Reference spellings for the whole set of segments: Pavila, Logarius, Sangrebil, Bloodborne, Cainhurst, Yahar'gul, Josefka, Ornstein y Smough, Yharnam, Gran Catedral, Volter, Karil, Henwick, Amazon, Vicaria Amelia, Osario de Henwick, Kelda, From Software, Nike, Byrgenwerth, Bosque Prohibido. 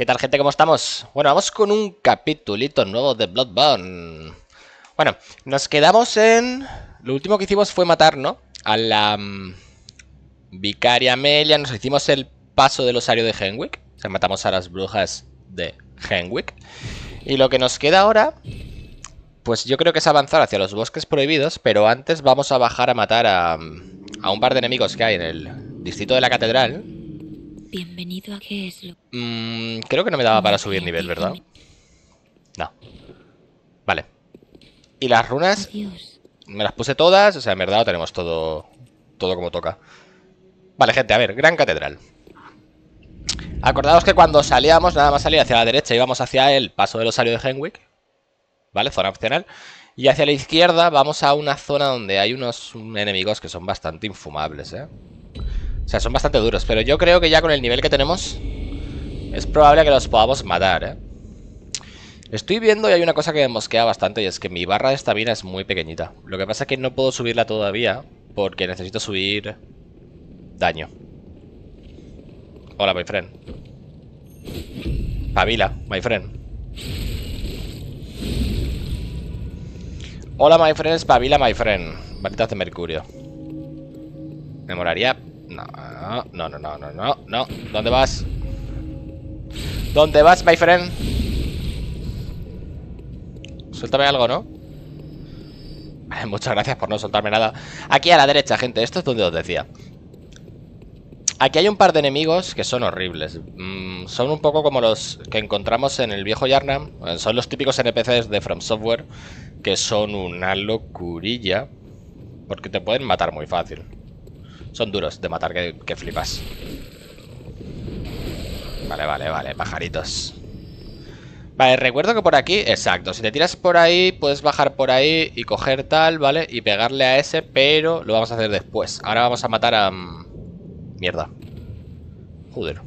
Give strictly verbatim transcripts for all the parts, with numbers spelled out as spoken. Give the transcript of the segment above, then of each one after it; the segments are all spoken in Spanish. ¿Qué tal, gente? ¿Cómo estamos? Bueno, vamos con un capitulito nuevo de Bloodborne. Bueno, nos quedamos en... Lo último que hicimos fue matar, ¿no? A la... Um, Vicaria Amelia. Nos hicimos el paso del Osario de Henwick. O sea, matamos a las brujas de Henwick. Y lo que nos queda ahora... Pues yo creo que es avanzar hacia los bosques prohibidos. Pero antes vamos a bajar a matar a... A un par de enemigos que hay en el distrito de la catedral. Bienvenido a qué es lo... Mm, creo que no me daba para subir nivel, ¿verdad? No. Vale. Y las runas... Dios. Me las puse todas. O sea, en verdad lo tenemos todo... Todo como toca. Vale, gente, a ver. Gran Catedral. Acordaos que cuando salíamos, nada más salir hacia la derecha, íbamos hacia el paso del Osario de Henwick. Vale, zona opcional. Y hacia la izquierda vamos a una zona donde hay unos enemigos que son bastante infumables, ¿eh? O sea, son bastante duros, pero yo creo que ya con el nivel que tenemos es probable que los podamos matar, ¿eh? Estoy viendo y hay una cosa que me mosquea bastante y es que mi barra de estamina es muy pequeñita. Lo que pasa es que no puedo subirla todavía porque necesito subir daño. Hola, my friend. Pavila, my friend. Hola, my friend, es Pavila, my friend. Varitas de mercurio. Me molaría... No, no, no, no, no, no, no. ¿Dónde vas? ¿Dónde vas, my friend? Suéltame algo, ¿no? Vale, muchas gracias por no soltarme nada. Aquí a la derecha, gente. Esto es donde os decía. Aquí hay un par de enemigos que son horribles. Mm, son un poco como los que encontramos en el viejo Yharnam. Son los típicos N P Cs de From Software, que son una locurilla, porque te pueden matar muy fácil. Son duros de matar, que, que flipas. Vale, vale, vale, pajaritos. Vale, recuerdo que por aquí, exacto, si te tiras por ahí, puedes bajar por ahí y coger tal, ¿vale? Y pegarle a ese, pero lo vamos a hacer después. Ahora vamos a matar a... Mierda. Joder.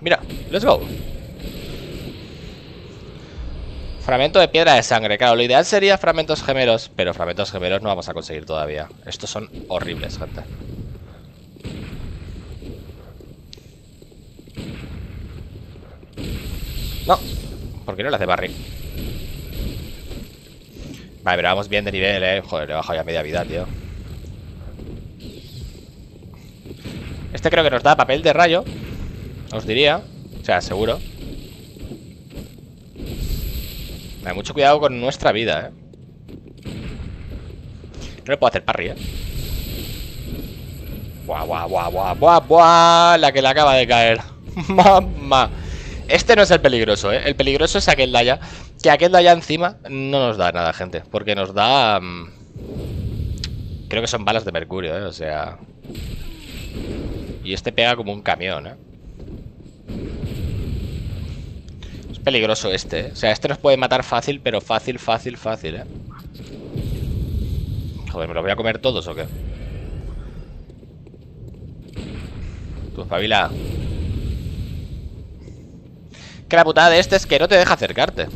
Mira, let's go. Fragmento de piedra de sangre. Claro, lo ideal sería fragmentos gemelos, pero fragmentos gemelos no vamos a conseguir todavía. Estos son horribles, gente. No, porque no las de barril. Vale, pero vamos bien de nivel, eh. Joder, le he bajado ya media vida, tío. Este creo que nos da papel de rayo, os diría. O sea, seguro. Vale, mucho cuidado con nuestra vida, eh. No le puedo hacer parry, eh. Buah, buah, buah, buah, buah, buah. La que le acaba de caer. Mamá. Este no es el peligroso, ¿eh? El peligroso es aquel de allá. Que aquel de allá encima no nos da nada, gente. Porque nos da... Um... Creo que son balas de mercurio, ¿eh? O sea... Y este pega como un camión, ¿eh? Es peligroso este, ¿eh? O sea, este nos puede matar fácil, pero fácil, fácil, fácil, ¿eh? Joder, ¿me los voy a comer todos o qué? Tú, espabila. Que la putada de este es que no te deja acercarte.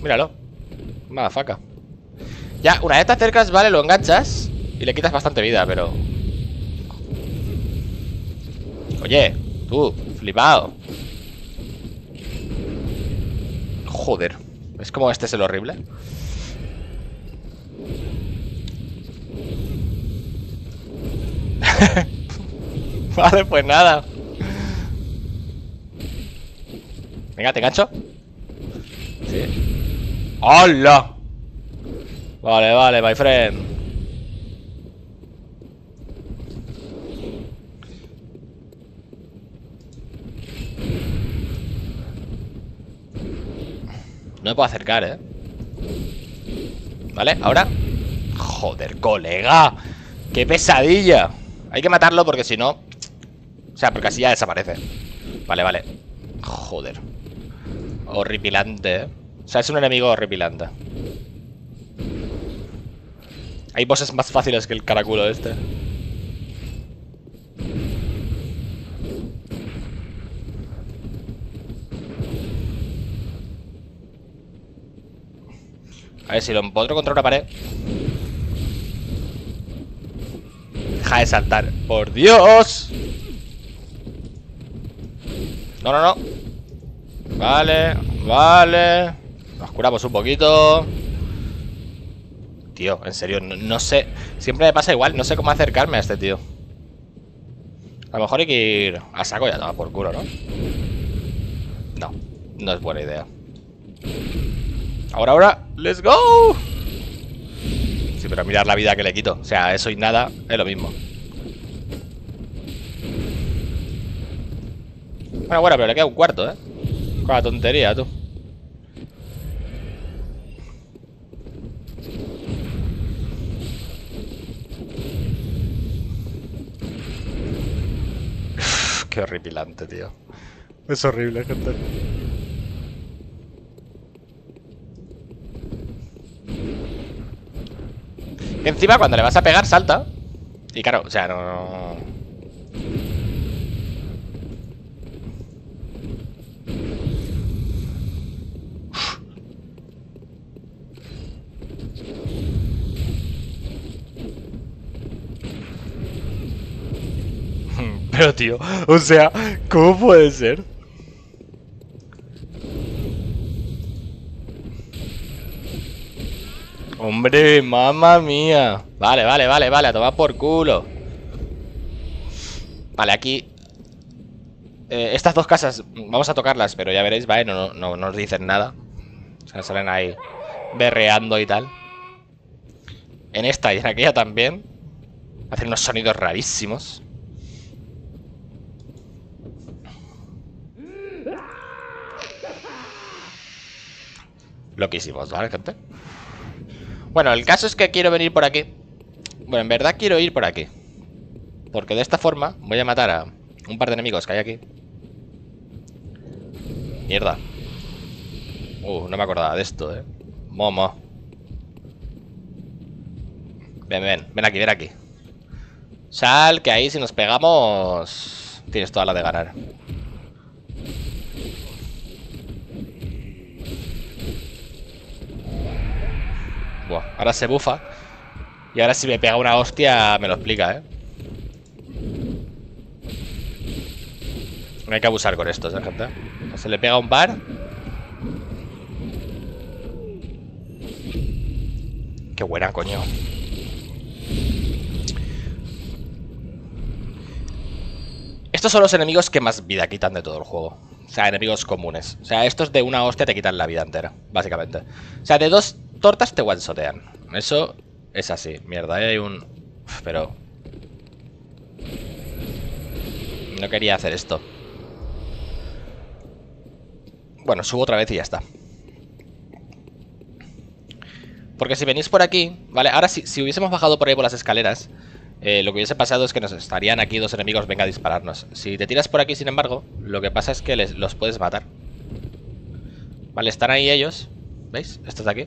Míralo. Mala faca. Ya, una vez te acercas, vale, lo enganchas y le quitas bastante vida, pero... Oye, tú, flipado. Joder. ¿Ves cómo este es el horrible? Vale, pues nada. Venga, te engancho. Sí. ¡Hola! Vale, vale, my friend. No me puedo acercar, ¿eh? Vale, ahora. Joder, colega. ¡Qué pesadilla! Hay que matarlo porque si no... O sea, porque así ya desaparece. Vale, vale. Joder. Horripilante, ¿eh? O sea, es un enemigo horripilante. Hay bosses más fáciles que el caraculo este. A ver si lo empotro contra una pared. Deja de saltar. ¡Por Dios! No, no, no. Vale, vale. Nos curamos un poquito. Tío, en serio, no, no sé. Siempre me pasa igual, no sé cómo acercarme a este tío. A lo mejor hay que ir a saco y a tomar por culo, ¿no? No, no es buena idea. Ahora, ahora, let's go. Sí, pero mirad la vida que le quito. O sea, eso y nada es lo mismo. Bueno, bueno, pero le queda un cuarto, ¿eh? Con la tontería, tú. Uf, qué horripilante, tío. Es horrible, gente. Encima, cuando le vas a pegar, salta. Y claro, o sea, no... no... Pero, tío, o sea, ¿cómo puede ser? Hombre, mamá mía. Vale, vale, vale, vale, a tomar por culo. Vale, aquí eh, estas dos casas vamos a tocarlas, pero ya veréis, vale, no, no, no nos dicen nada. O sea, salen ahí berreando y tal. En esta y en aquella también hacen unos sonidos rarísimos. Loquísimos, ¿vale, gente? Bueno, el caso es que quiero venir por aquí. Bueno, en verdad quiero ir por aquí, porque de esta forma voy a matar a un par de enemigos que hay aquí. Mierda. Uh, no me acordaba de esto, eh. Momo. Ven, ven, ven aquí, ven aquí. Sal, que ahí si nos pegamos tienes toda la de ganar. Ahora se bufa. Y ahora si me pega una hostia me lo explica, ¿eh? No hay que abusar con estos, ¿eh, gente? Se le pega un par. Qué buena, coño. Estos son los enemigos que más vida quitan de todo el juego. O sea, enemigos comunes. O sea, estos de una hostia te quitan la vida entera, básicamente. O sea, de dos tortas te one-shotean. Eso es así. Mierda, ahí hay un... Pero... no quería hacer esto. Bueno, subo otra vez y ya está. Porque si venís por aquí... Vale, ahora si, si hubiésemos bajado por ahí por las escaleras, eh, lo que hubiese pasado es que nos estarían aquí dos enemigos. Venga a dispararnos. Si te tiras por aquí, sin embargo, lo que pasa es que les, los puedes matar. Vale, están ahí ellos. ¿Veis? Estos de aquí.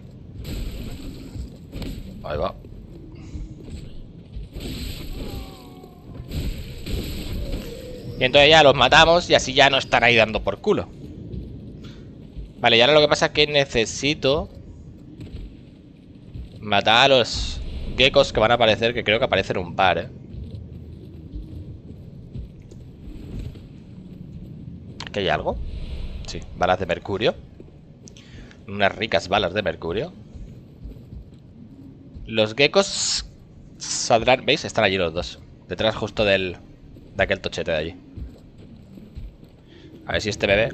Ahí va. Y entonces ya los matamos y así ya no están ahí dando por culo. Vale, y ahora lo que pasa es que necesito matar a los geckos que van a aparecer, que creo que aparecen un par, ¿eh? ¿Aquí hay algo? Sí, balas de mercurio. Unas ricas balas de mercurio. Los geckos saldrán... ¿Veis? Están allí los dos. Detrás justo del... de aquel tochete de allí. A ver si este bebé...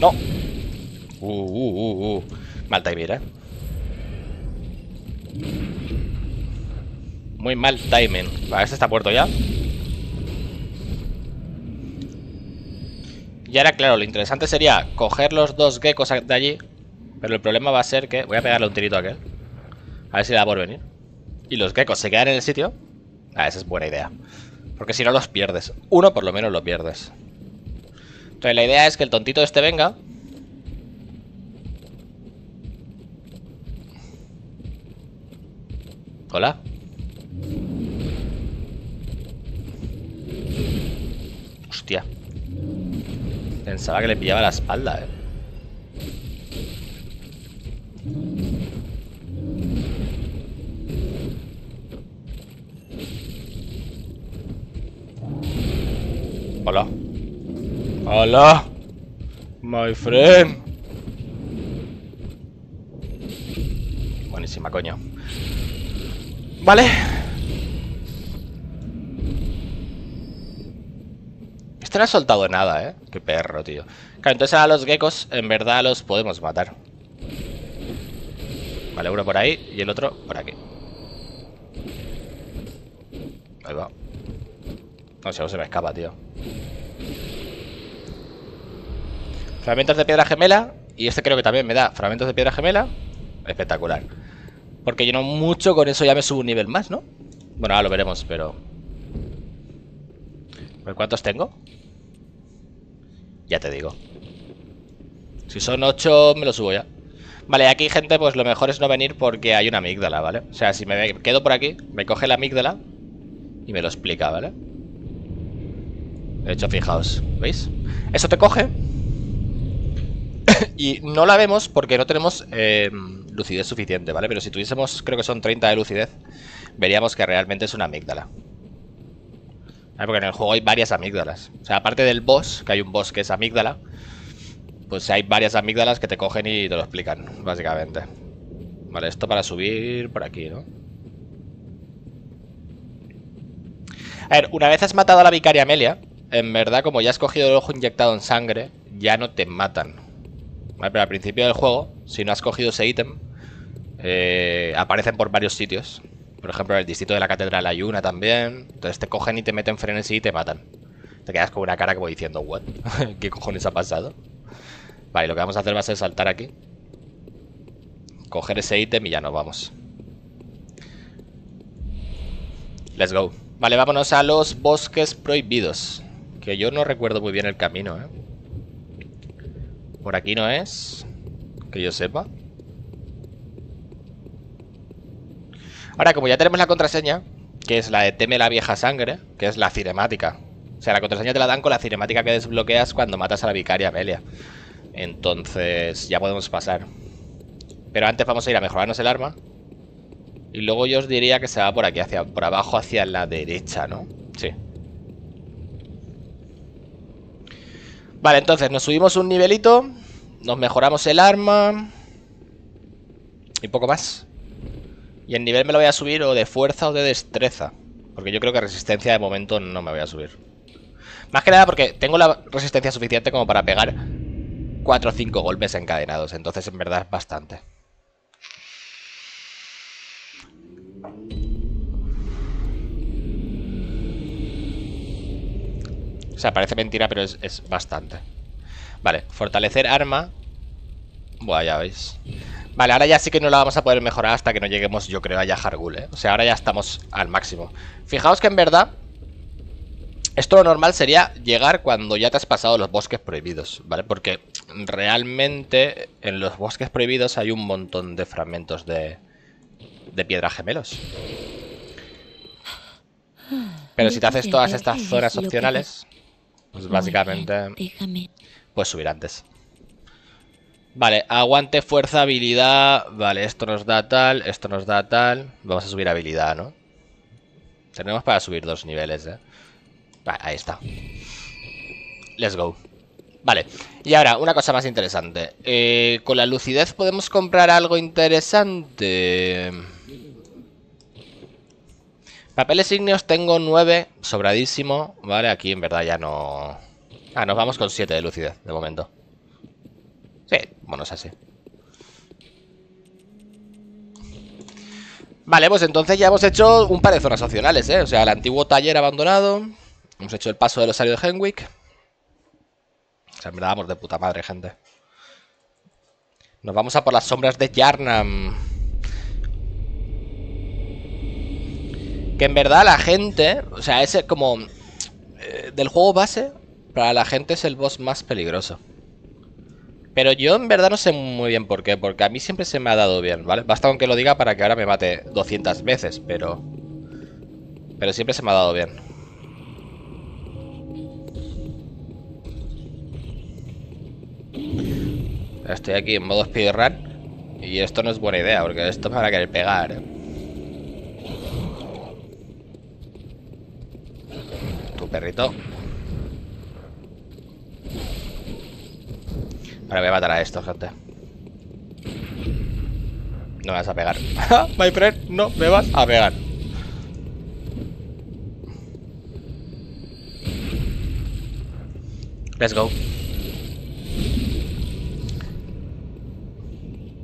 ¡No! Uh, uh, uh, uh. Mal timing, eh. Muy mal timing. Vale, este está muerto ya. Y ahora, claro, lo interesante sería coger los dos geckos de allí. Pero el problema va a ser que... Voy a pegarle un tirito a aquel. A ver si le da por venir. Y los geckos se quedan en el sitio. Ah, esa es buena idea. Porque si no los pierdes. Uno por lo menos lo pierdes. Entonces la idea es que el tontito este venga. Hola. Hostia. Pensaba que le pillaba la espalda, eh. Hola. Hola. My friend. Buenísima, coño. Vale. Esto no ha soltado nada, ¿eh? Qué perro, tío. Claro, entonces a los geckos en verdad los podemos matar. Vale, uno por ahí y el otro por aquí. Ahí va. No sé, se me escapa, tío. Fragmentos de piedra gemela. Y este creo que también me da fragmentos de piedra gemela. Espectacular. Porque yo no mucho, con eso ya me subo un nivel más, ¿no? Bueno, ahora lo veremos, pero... ¿Pero cuántos tengo? Ya te digo. Si son ocho, me lo subo ya. Vale, aquí, gente, pues lo mejor es no venir porque hay una amígdala, ¿vale? O sea, si me quedo por aquí, me coge la amígdala y me lo explica, ¿vale? De hecho, fijaos, ¿veis? Eso te coge. Y no la vemos porque no tenemos eh, lucidez suficiente, ¿vale? Pero si tuviésemos, creo que son treinta de lucidez, veríamos que realmente es una amígdala. ¿Vale? Porque en el juego hay varias amígdalas. O sea, aparte del boss, que hay un boss que es amígdala, pues hay varias amígdalas que te cogen y te lo explican, básicamente. Vale, esto para subir por aquí, ¿no? A ver, una vez has matado a la Vicaria Amelia, en verdad, como ya has cogido el ojo inyectado en sangre, ya no te matan. Vale, pero al principio del juego, si no has cogido ese ítem, eh, aparecen por varios sitios. Por ejemplo, en el distrito de la catedral hay una también. Entonces te cogen y te meten frenesí y te matan. Te quedas con una cara como diciendo, ¿what? ¿Qué cojones ha pasado? Vale, lo que vamos a hacer va a ser saltar aquí, coger ese ítem y ya nos vamos. Let's go. Vale, vámonos a los bosques prohibidos, que yo no recuerdo muy bien el camino, ¿eh? Por aquí no es, que yo sepa. Ahora, como ya tenemos la contraseña, que es la de teme la vieja sangre, que es la cinemática. O sea, la contraseña te la dan con la cinemática que desbloqueas cuando matas a la Vicaria Amelia. Entonces ya podemos pasar. Pero antes vamos a ir a mejorarnos el arma. Y luego yo os diría que se va por aquí, hacia por abajo, hacia la derecha, ¿no? Sí. Vale, entonces nos subimos un nivelito, nos mejoramos el arma y poco más. Y el nivel me lo voy a subir o de fuerza o de destreza, porque yo creo que resistencia de momento no me voy a subir. Más que nada porque tengo la resistencia suficiente como para pegar cuatro o cinco golpes encadenados, entonces en verdad es bastante. O sea, parece mentira, pero es, es bastante. Vale, fortalecer arma. Buah, ya veis. Vale, ahora ya sí que no la vamos a poder mejorar hasta que no lleguemos, yo creo, a Yahar'gul, ¿eh? O sea, ahora ya estamos al máximo. Fijaos que en verdad esto lo normal sería llegar cuando ya te has pasado los bosques prohibidos, ¿vale? Porque realmente en los bosques prohibidos hay un montón de fragmentos de, de piedra gemelos. Pero si te haces todas estas zonas opcionales, pues básicamente puedes subir antes. Vale, aguante, fuerza, habilidad. Vale, esto nos da tal, esto nos da tal. Vamos a subir habilidad, ¿no? Tenemos para subir dos niveles, ¿eh? Ahí está. Let's go. Vale, y ahora una cosa más interesante. eh, Con la lucidez podemos comprar algo interesante. Papeles ígneos tengo nueve, sobradísimo. Vale, aquí en verdad ya no... Ah, nos vamos con siete de lucidez de momento. Sí, bueno, es así. Vale, pues entonces ya hemos hecho un par de zonas opcionales, ¿eh? O sea, el antiguo taller abandonado. Hemos hecho el paso del Osario de Henwick. O sea, en verdad vamos de puta madre, gente. Nos vamos a por las sombras de Yharnam. Que en verdad la gente... O sea, ese como... Eh, del juego base, para la gente es el boss más peligroso. Pero yo en verdad no sé muy bien por qué, porque a mí siempre se me ha dado bien, ¿vale? Basta con que lo diga para que ahora me mate doscientas veces, pero... Pero siempre se me ha dado bien. Estoy aquí en modo speedrun. Y esto no es buena idea, porque esto me van a querer pegar. Tu perrito. Ahora voy a matar a estos, gente. No me vas a pegar. My friend, no me vas a pegar. Let's go.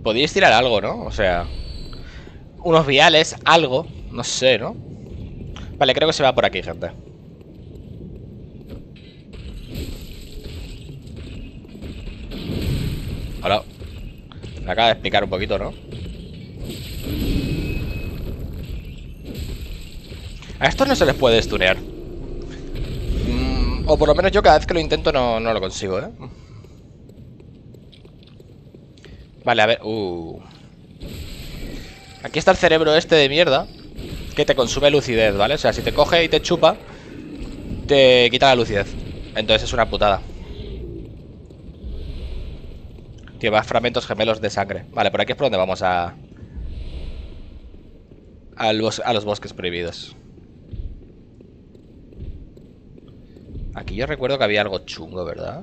Podíais tirar algo, ¿no? O sea, unos viales, algo. No sé, ¿no? Vale, creo que se va por aquí, gente. Hola. Me acaba de explicar un poquito, ¿no? A estos no se les puede stunear. O por lo menos yo cada vez que lo intento no, no lo consigo, ¿eh? Vale, a ver... Uh. Aquí está el cerebro este de mierda que te consume lucidez, ¿vale? O sea, si te coge y te chupa, te quita la lucidez. Entonces es una putada. Tío, más fragmentos gemelos de sangre. Vale, por aquí es por donde vamos a... A los, a los bosques prohibidos. Aquí yo recuerdo que había algo chungo, ¿verdad?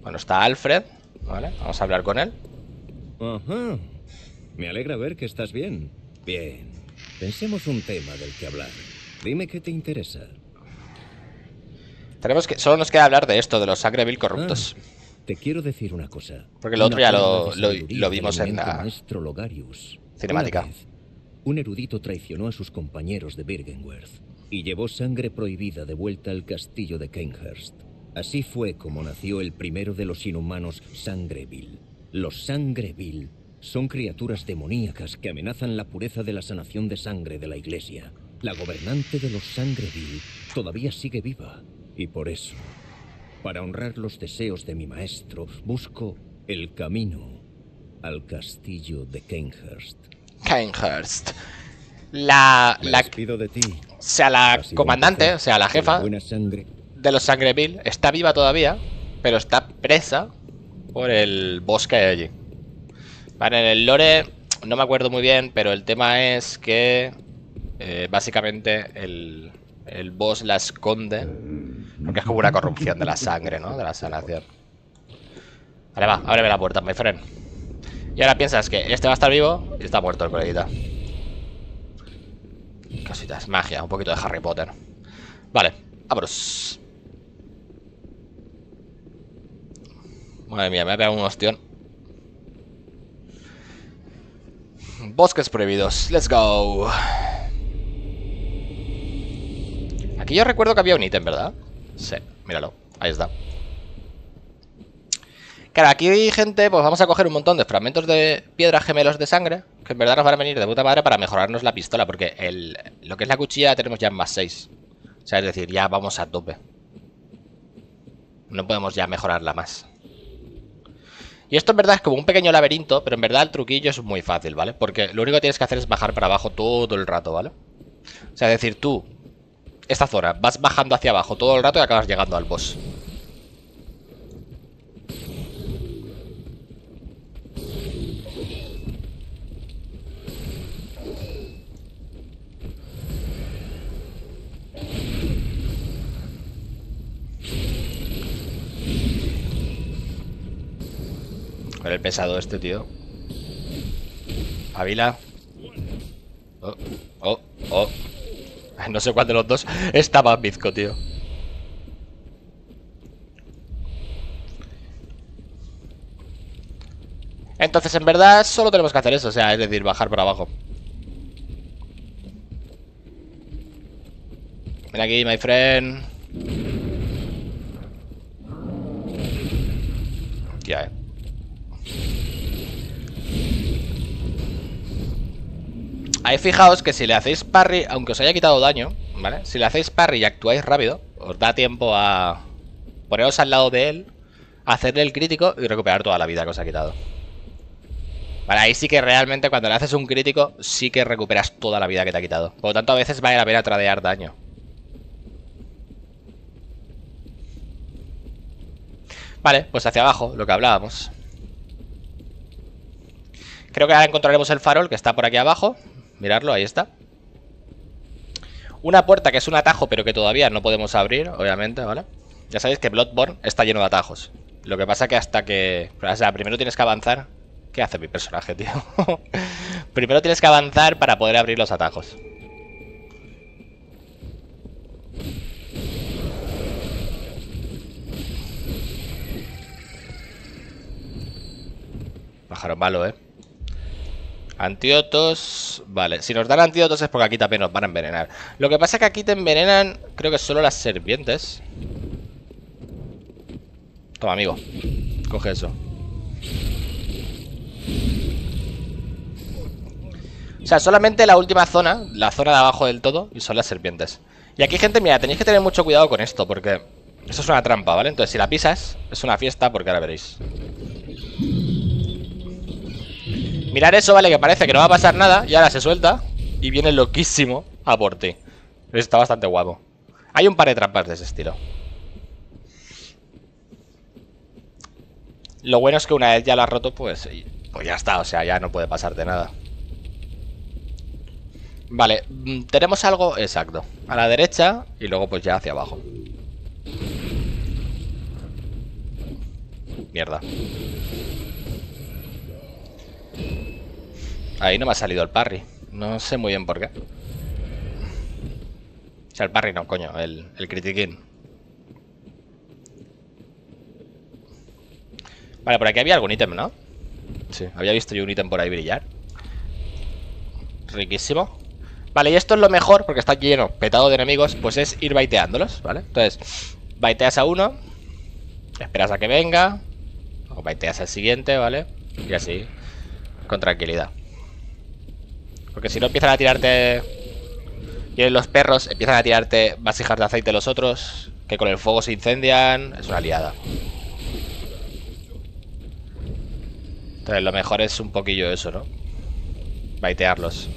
Bueno, está Alfred, ¿vale? Vamos a hablar con él. Ajá. Me alegra ver que estás bien. Bien. Pensemos un tema del que hablar. Dime qué te interesa. Tenemos que... Solo nos queda hablar de esto, de los Sangrebil corruptos. Ah, te quiero decir una cosa. Porque lo una otro ya lo, lo, lo vimos en la... Logarius. Cinemática. Vez, un erudito traicionó a sus compañeros de Byrgenwerth y llevó sangre prohibida de vuelta al castillo de Cainhurst. Así fue como nació el primero de los inhumanos Sangrebil. Los Sangrebil son criaturas demoníacas que amenazan la pureza de la sanación de sangre de la iglesia. La gobernante de los Sangrebil todavía sigue viva. Y por eso, para honrar los deseos de mi maestro, busco el camino al castillo de Cainhurst. Cainhurst. La... la... de ti. O sea, la comandante, o sea, la jefa de los Sangrebil está viva todavía, pero está presa por el bosque de allí. Vale, en el lore no me acuerdo muy bien, pero el tema es que eh, básicamente el, el boss la esconde, porque es como una corrupción de la sangre, ¿no? De la sanación. Vale, va, ábreme la puerta, my friend. Y ahora piensas que este va a estar vivo y está muerto el coleguita. Cositas, magia, un poquito de Harry Potter. Vale, vámonos. Madre mía, me ha pegado un ostión. Bosques prohibidos, let's go. Aquí yo recuerdo que había un ítem, ¿verdad? Sí, míralo, ahí está. Claro, aquí hay gente, pues vamos a coger un montón de fragmentos de piedra gemelos de sangre, que en verdad nos van a venir de puta madre para mejorarnos la pistola, porque el, lo que es la cuchilla tenemos ya en más seis. O sea, es decir, ya vamos a tope. No podemos ya mejorarla más. Y esto en verdad es como un pequeño laberinto, pero en verdad el truquillo es muy fácil, ¿vale? Porque lo único que tienes que hacer es bajar para abajo todo el rato, ¿vale? O sea, es decir, tú, esta zona, vas bajando hacia abajo todo el rato y acabas llegando al boss. Con el pesado este, tío. Ávila. Oh, oh, oh. No sé cuál de los dos está más bizco, tío. Entonces, en verdad, solo tenemos que hacer eso. O sea, es decir, bajar para abajo. Ven aquí, my friend. Tía, eh. Ahí fijaos que si le hacéis parry, aunque os haya quitado daño, ¿vale? Si le hacéis parry y actuáis rápido, os da tiempo a poneros al lado de él, hacerle el crítico y recuperar toda la vida que os ha quitado. Vale, ahí sí que realmente cuando le haces un crítico, sí que recuperas toda la vida que te ha quitado. Por lo tanto, a veces vale la pena tradear daño. Vale, pues hacia abajo, lo que hablábamos. Creo que ahora encontraremos el farol que está por aquí abajo. Miradlo, ahí está. Una puerta que es un atajo, pero que todavía no podemos abrir, obviamente, ¿vale? Ya sabéis que Bloodborne está lleno de atajos. Lo que pasa que hasta que... O sea, primero tienes que avanzar... ¿Qué hace mi personaje, tío? Primero tienes que avanzar para poder abrir los atajos. Pájaro malo, ¿eh? Antídotos... Vale, si nos dan antídotos es porque aquí también nos van a envenenar. Lo que pasa es que aquí te envenenan... Creo que solo las serpientes. Toma, amigo. Coge eso. O sea, solamente la última zona, la zona de abajo del todo, y son las serpientes. Y aquí, gente, mira, tenéis que tener mucho cuidado con esto, porque eso es una trampa, ¿vale? Entonces, si la pisas, es una fiesta, porque ahora veréis. Mirad eso, ¿vale? Que parece que no va a pasar nada, y ahora se suelta, y viene loquísimo a por ti. Está bastante guapo. Hay un par de trampas de ese estilo. Lo bueno es que una vez ya la has roto, pues, pues ya está, o sea, ya no puede pasarte nada. Vale, tenemos algo exacto. A la derecha y luego pues ya hacia abajo. Mierda. Ahí no me ha salido el parry. No sé muy bien por qué. O sea, el parry no, coño, el, el critiquín. Vale, por aquí había algún ítem, ¿no? Sí, había visto yo un ítem por ahí brillar. Riquísimo. Vale, y esto es lo mejor, porque está lleno, petado de enemigos, pues es ir baiteándolos, ¿vale? Entonces, baiteas a uno, esperas a que venga, o baiteas al siguiente, ¿vale? Y así, con tranquilidad. Porque si no empiezan a tirarte... Vienen los perros, empiezan a tirarte vasijas de aceite los otros, que con el fuego se incendian, es una liada. Entonces, lo mejor es un poquillo eso, ¿no? Baitearlos.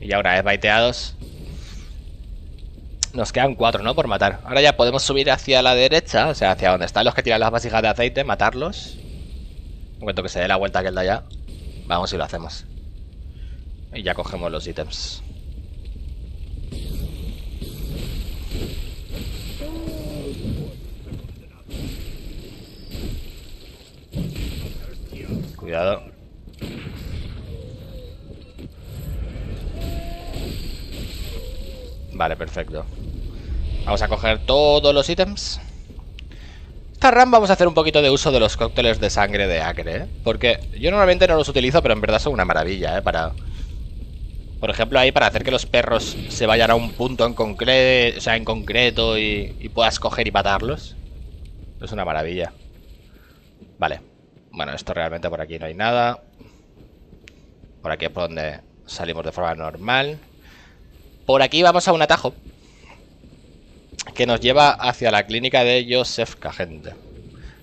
Y ya una vez baiteados, nos quedan cuatro, ¿no? Por matar. Ahora ya podemos subir hacia la derecha, o sea, hacia donde están los que tiran las vasijas de aceite, matarlos. En cuanto que se dé la vuelta que él da allá, vamos y lo hacemos. Y ya cogemos los ítems. Cuidado. Vale, perfecto. Vamos a coger todos los ítems. Esta run vamos a hacer un poquito de uso de los cócteles de sangre de Acre, ¿eh? Porque yo normalmente no los utilizo, pero en verdad son una maravilla, ¿eh? Para... Por ejemplo, ahí para hacer que los perros se vayan a un punto en concreto, o sea, en concreto y, y puedas coger y matarlos. Es una maravilla. Vale. Bueno, esto realmente por aquí no hay nada. Por aquí es por donde salimos de forma normal. Por aquí vamos a un atajo que nos lleva hacia la clínica de Josefka, gente.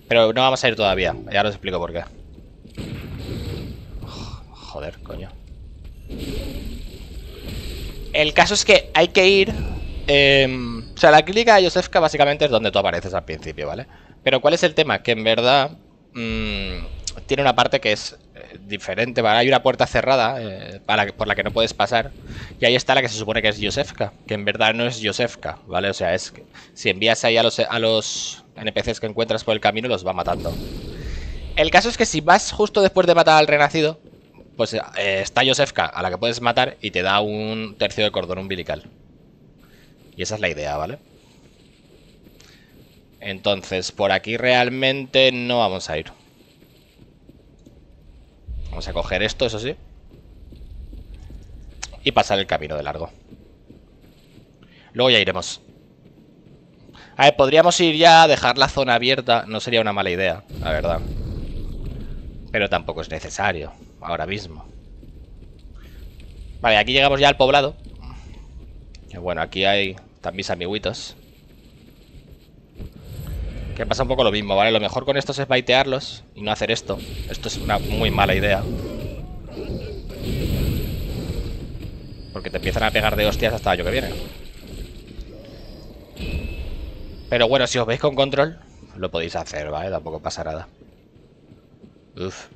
Pero no vamos a ir todavía. Ya os explico por qué. Joder, coño. El caso es que hay que ir... Eh, o sea, la clínica de Josefka básicamente es donde tú apareces al principio, ¿vale? Pero ¿cuál es el tema? Que en verdad mmm, tiene una parte que es... diferente, ¿vale? Hay una puerta cerrada eh, para, por la que no puedes pasar. Y ahí está la que se supone que es Josefka, que en verdad no es Josefka, ¿vale? O sea, es que si envías ahí a los, a los N P Cs que encuentras por el camino, los va matando. El caso es que si vas justo después de matar al renacido, pues eh, está Josefka, a la que puedes matar, y te da un tercio de cordón umbilical. Y esa es la idea, ¿vale? Entonces, por aquí realmente no vamos a ir. Vamos a coger esto, eso sí. Y pasar el camino de largo. Luego ya iremos. A ver, podríamos ir ya a dejar la zona abierta. No sería una mala idea, la verdad. Pero tampoco es necesario ahora mismo. Vale, aquí llegamos ya al poblado. Que bueno, aquí hay también mis amiguitos. Que pasa un poco lo mismo, ¿vale? Lo mejor con estos es baitearlos y no hacer esto. Esto es una muy mala idea. Porque te empiezan a pegar de hostias hasta el año que viene. Pero bueno, si os veis con control, lo podéis hacer, ¿vale? Tampoco pasa nada. Uf.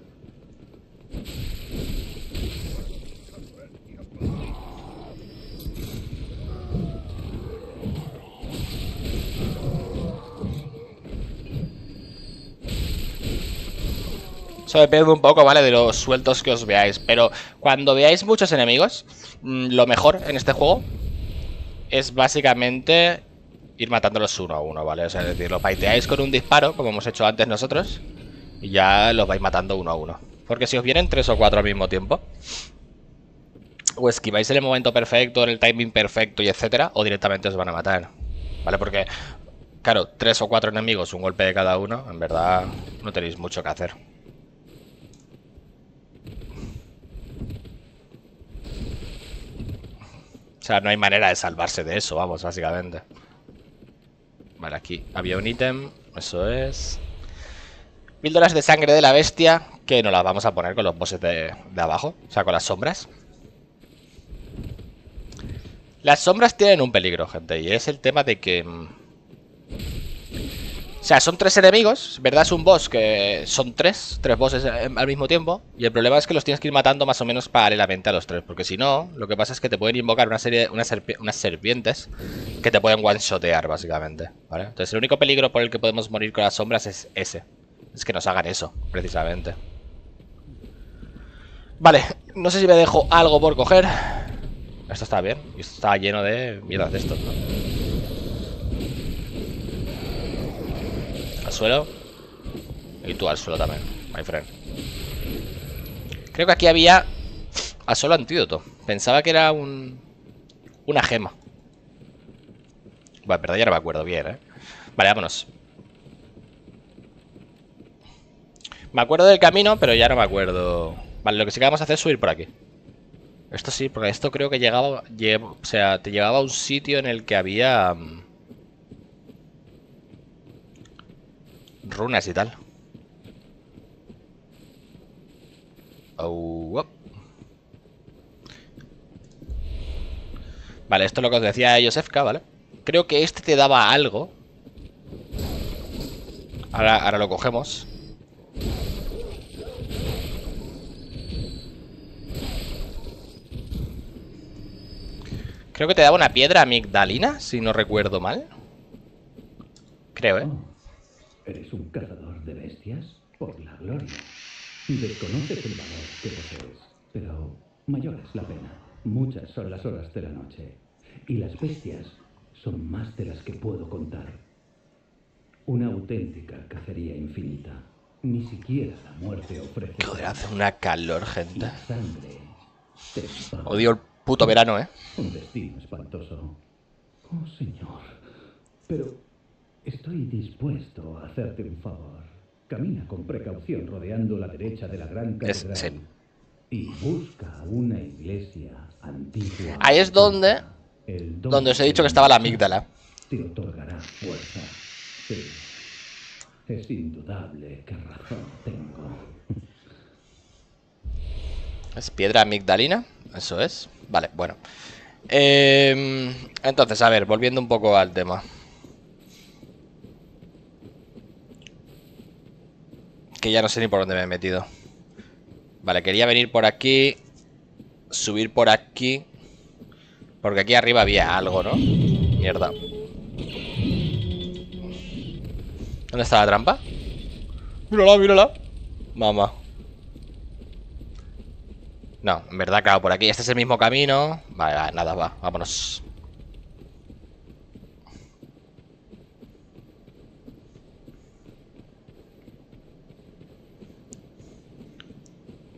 Eso depende un poco, ¿vale? De los sueltos que os veáis. Pero cuando veáis muchos enemigos, lo mejor en este juego es básicamente ir matándolos uno a uno, ¿vale? O sea, es decir, los baiteáis con un disparo, como hemos hecho antes nosotros, y ya los vais matando uno a uno. Porque si os vienen tres o cuatro al mismo tiempo, o esquiváis en el momento perfecto, en el timing perfecto y etcétera, o directamente os van a matar, ¿vale? Porque, claro, tres o cuatro enemigos, un golpe de cada uno, en verdad no tenéis mucho que hacer. O sea, no hay manera de salvarse de eso, vamos, básicamente. Vale, aquí había un ítem, eso es. Píldoras de sangre de la bestia, que no las vamos a poner con los bosses de, de abajo, o sea, con las sombras. Las sombras tienen un peligro, gente, y es el tema de que... O sea, son tres enemigos, ¿verdad? Es un boss que son tres, tres bosses al mismo tiempo. Y el problema es que los tienes que ir matando más o menos paralelamente a los tres. Porque si no, lo que pasa es que te pueden invocar una serie de unas, serp unas serpientes que te pueden one-shotear, básicamente, ¿vale? Entonces el único peligro por el que podemos morir con las sombras es ese. Es que nos hagan eso, precisamente. Vale, no sé si me dejo algo por coger. Esto está bien, esto está lleno de mierdas de estos, ¿no? Al suelo. Y tú al suelo también, my friend. Creo que aquí había al suelo antídoto. Pensaba que era un... una gema. Bueno, perdón, ya no me acuerdo bien, ¿eh? Vale, vámonos. Me acuerdo del camino, pero ya no me acuerdo. Vale, lo que sí que vamos a hacer es subir por aquí. Esto sí, porque esto creo que llegaba... Lle... O sea, te llevaba a un sitio en el que había... runas y tal. Oh, oh. Vale, esto es lo que os decía Josefka, ¿vale? Creo que este te daba algo. Ahora, ahora lo cogemos. Creo que te daba una piedra amigdalina, si no recuerdo mal. Creo, ¿eh? ¿Eres un cazador de bestias? Por la gloria. Desconoces el valor que posees, pero mayor es la pena. Muchas son las horas de la noche, y las bestias son más de las que puedo contar. Una auténtica cacería infinita. Ni siquiera la muerte ofrece... Joder, hace una calor, gente. Sangre. Odio el puto verano, ¿eh? Un destino espantoso. Oh, señor. Pero... estoy dispuesto a hacerte un favor. Camina con precaución rodeando la derecha de la Gran Catedral. Sí. Y busca una iglesia antigua. Ahí es donde, donde os he dicho que estaba la amígdala. Te otorgará fuerza. Sí. Es indudable que razón tengo. ¿Es piedra amigdalina? Eso es. Vale, bueno. Eh, entonces, a ver, volviendo un poco al tema. Que ya no sé ni por dónde me he metido. Vale, quería venir por aquí. Subir por aquí. Porque aquí arriba había algo, ¿no? Mierda. ¿Dónde está la trampa? Mírala, mírala. Mamá. No, en verdad, claro, por aquí. Este es el mismo camino. Vale, nada, va, vámonos.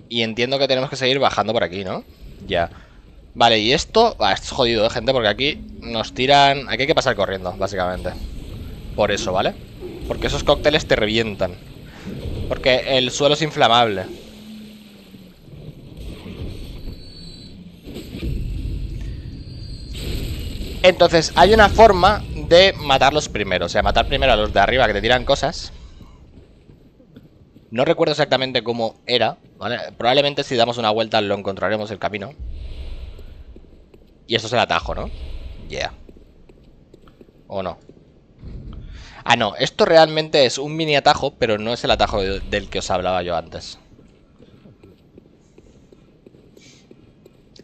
Y entiendo que tenemos que seguir bajando por aquí, ¿no? Ya. Vale, y esto... Ah, esto es jodido, ¿eh, gente? Porque aquí nos tiran... Aquí hay que pasar corriendo, básicamente. Por eso, ¿vale? Porque esos cócteles te revientan. Porque el suelo es inflamable. Entonces, hay una forma de matarlos primero. O sea, matar primero a los de arriba que te tiran cosas. No recuerdo exactamente cómo era, ¿vale? Probablemente si damos una vuelta lo encontraremos el camino. Y esto es el atajo, ¿no? Yeah. ¿O no? Ah, no, esto realmente es un mini atajo, pero no es el atajo de, del que os hablaba yo antes.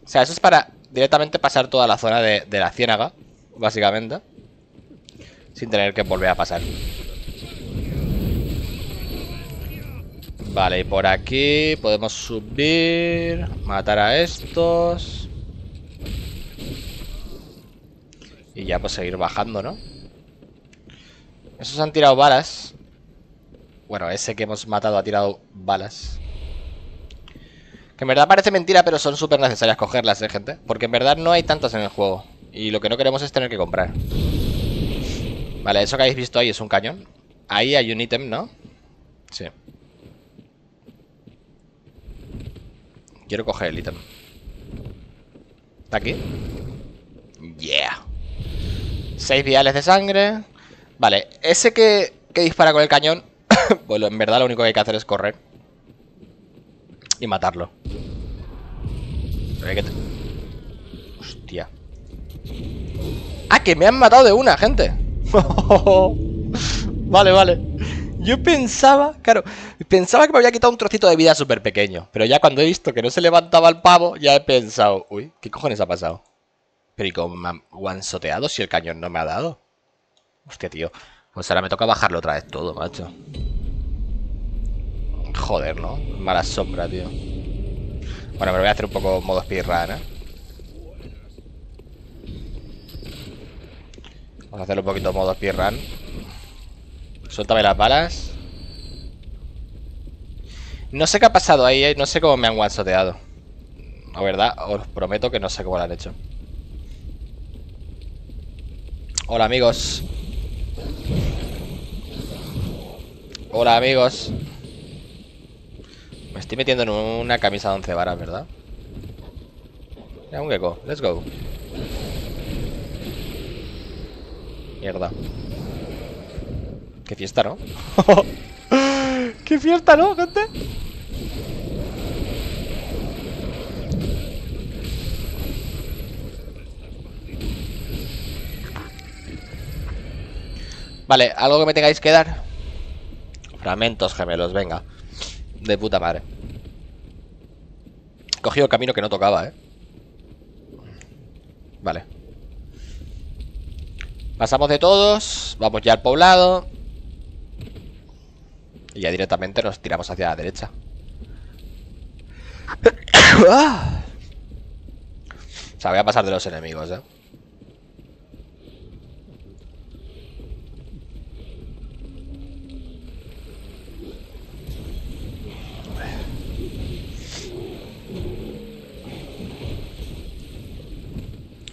O sea, eso es para directamente pasar toda la zona de, de la ciénaga, básicamente, sin tener que volver a pasar. Vale, y por aquí podemos subir, matar a estos y ya pues seguir bajando, ¿no? Esos han tirado balas. Bueno, ese que hemos matado ha tirado balas. Que en verdad parece mentira, pero son súper necesarias cogerlas, ¿eh, gente? Porque en verdad no hay tantas en el juego y lo que no queremos es tener que comprar. Vale, eso que habéis visto ahí es un cañón. Ahí hay un ítem, ¿no? Sí. Quiero coger el ítem. ¿Está aquí? Yeah. Seis viales de sangre. Vale, ese que, que dispara con el cañón bueno, en verdad lo único que hay que hacer es correr y matarlo. Pero que te... Hostia. Ah, que me han matado de una, gente. Vale, vale. Yo pensaba, claro, pensaba que me había quitado un trocito de vida súper pequeño. Pero ya cuando he visto que no se levantaba el pavo, ya he pensado, uy, ¿qué cojones ha pasado? Pero ¿y cómo me han guansoteado si el cañón no me ha dado? Hostia, tío. Pues ahora me toca bajarlo otra vez todo, macho. Joder, ¿no? Mala sombra, tío. Bueno, me lo voy a hacer un poco modo speedrun, ¿eh? Vamos a hacerlo un poquito modo speedrun. Suéltame las balas. No sé qué ha pasado ahí, ¿eh? No sé cómo me han one-shoteado. La verdad, os prometo que no sé cómo lo han hecho. Hola, amigos. Hola, amigos. Me estoy metiendo en una camisa de once varas, ¿verdad? Mira, un gecko. Let's go. Mierda. Qué fiesta, ¿no? Qué fiesta, ¿no, gente? Vale, algo que me tengáis que dar. Fragmentos gemelos, venga. De puta madre. He cogido el camino que no tocaba, ¿eh? Vale. Pasamos de todos. Vamos ya al poblado. Y ya directamente nos tiramos hacia la derecha. O sea, voy a pasar de los enemigos, ¿eh?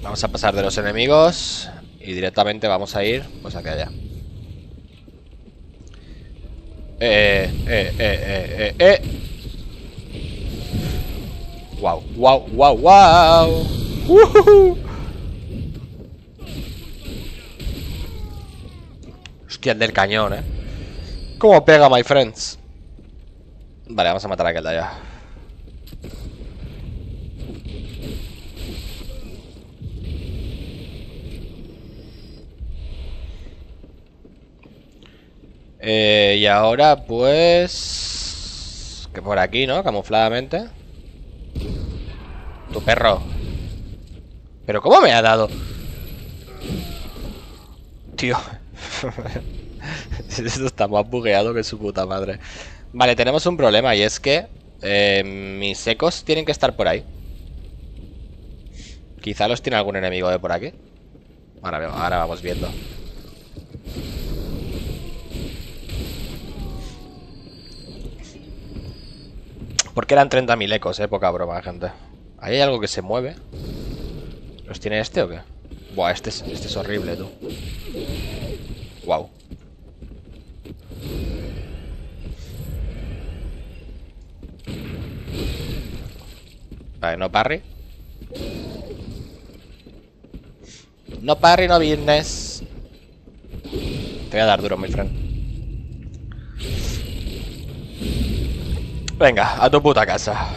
Vamos a pasar de los enemigos y directamente vamos a ir pues hacia allá. Eh, eh, eh, eh, eh, eh. Wow, wow, wow, wow. Uh-huh. Hostia, el del cañón, eh. ¿Cómo pega, my friends? Vale, vamos a matar a aquel de allá. Eh, y ahora pues... Que por aquí, ¿no? Camufladamente. Tu perro. ¿Pero cómo me ha dado? Tío. Esto está más bugueado que su puta madre. Vale, tenemos un problema y es que eh, mis ecos tienen que estar por ahí. Quizá los tiene algún enemigo de por aquí. Ahora, ahora vamos viendo. Porque eran treinta mil ecos, eh, poca broma, gente. ¿Ahí hay algo que se mueve? ¿Los tiene este o qué? Buah, este es, este es horrible, tú. Wow. Vale, no parry. No parry, no business. Te voy a dar duro, mi friend. Venga, a tu puta casa.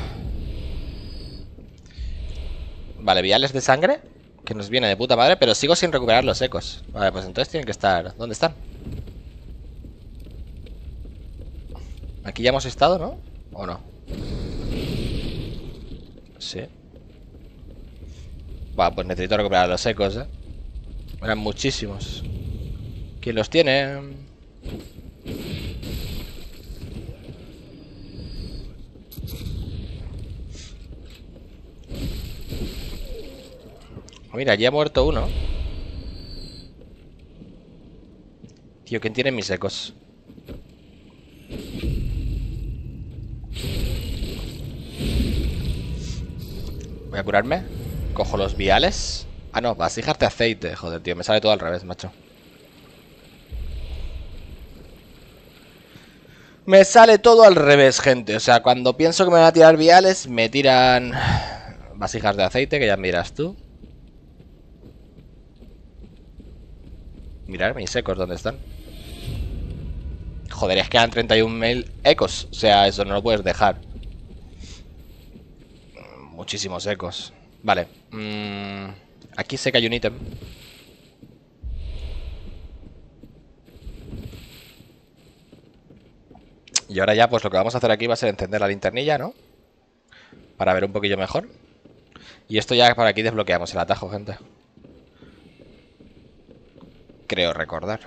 Vale, viales de sangre. Que nos viene de puta madre, pero sigo sin recuperar los ecos. Vale, pues entonces tienen que estar... ¿Dónde están? Aquí ya hemos estado, ¿no? ¿O no? Sí. Va, pues necesito recuperar los secos, ¿eh? Eran muchísimos. ¿Quién los tiene? Mira, ya ha muerto uno. Tío, ¿quién tiene mis secos? Voy a curarme. Cojo los viales. Ah, no, vasijas de aceite. Joder, tío, me sale todo al revés, macho. Me sale todo al revés, gente. O sea, cuando pienso que me van a tirar viales, me tiran vasijas de aceite, que ya me dirás tú. Mirar mis ecos, ¿dónde están? Joder, es que eran treinta y un mil ecos. O sea, eso no lo puedes dejar. Muchísimos ecos. Vale. Mm, aquí sé que hay un ítem. Y ahora ya, pues lo que vamos a hacer aquí va a ser encender la linternilla, ¿no? Para ver un poquillo mejor. Y esto ya por aquí desbloqueamos el atajo, gente. Creo recordar.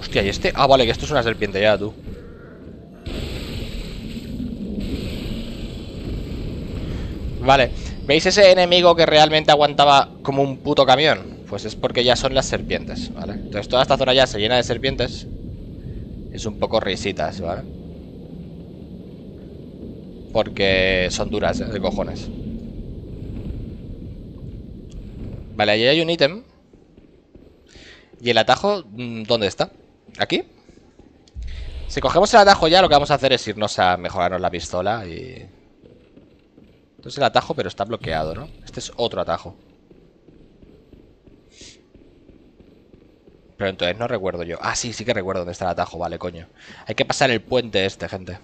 Hostia, ¿y este? Ah, vale, que esto es una serpiente ya, tú. Vale, ¿veis ese enemigo que realmente aguantaba como un puto camión? Pues es porque ya son las serpientes, ¿vale? Entonces toda esta zona ya se llena de serpientes. Es un poco risitas, ¿vale? Porque son duras, ¿eh? De cojones. Vale, allí hay un ítem. ¿Y el atajo dónde está? ¿Aquí? Si cogemos el atajo ya, lo que vamos a hacer es irnos a mejorarnos la pistola y... Esto es el atajo, pero está bloqueado, ¿no? Este es otro atajo. Pero entonces no recuerdo yo. Ah, sí, sí que recuerdo dónde está el atajo, vale, coño. Hay que pasar el puente este, gente.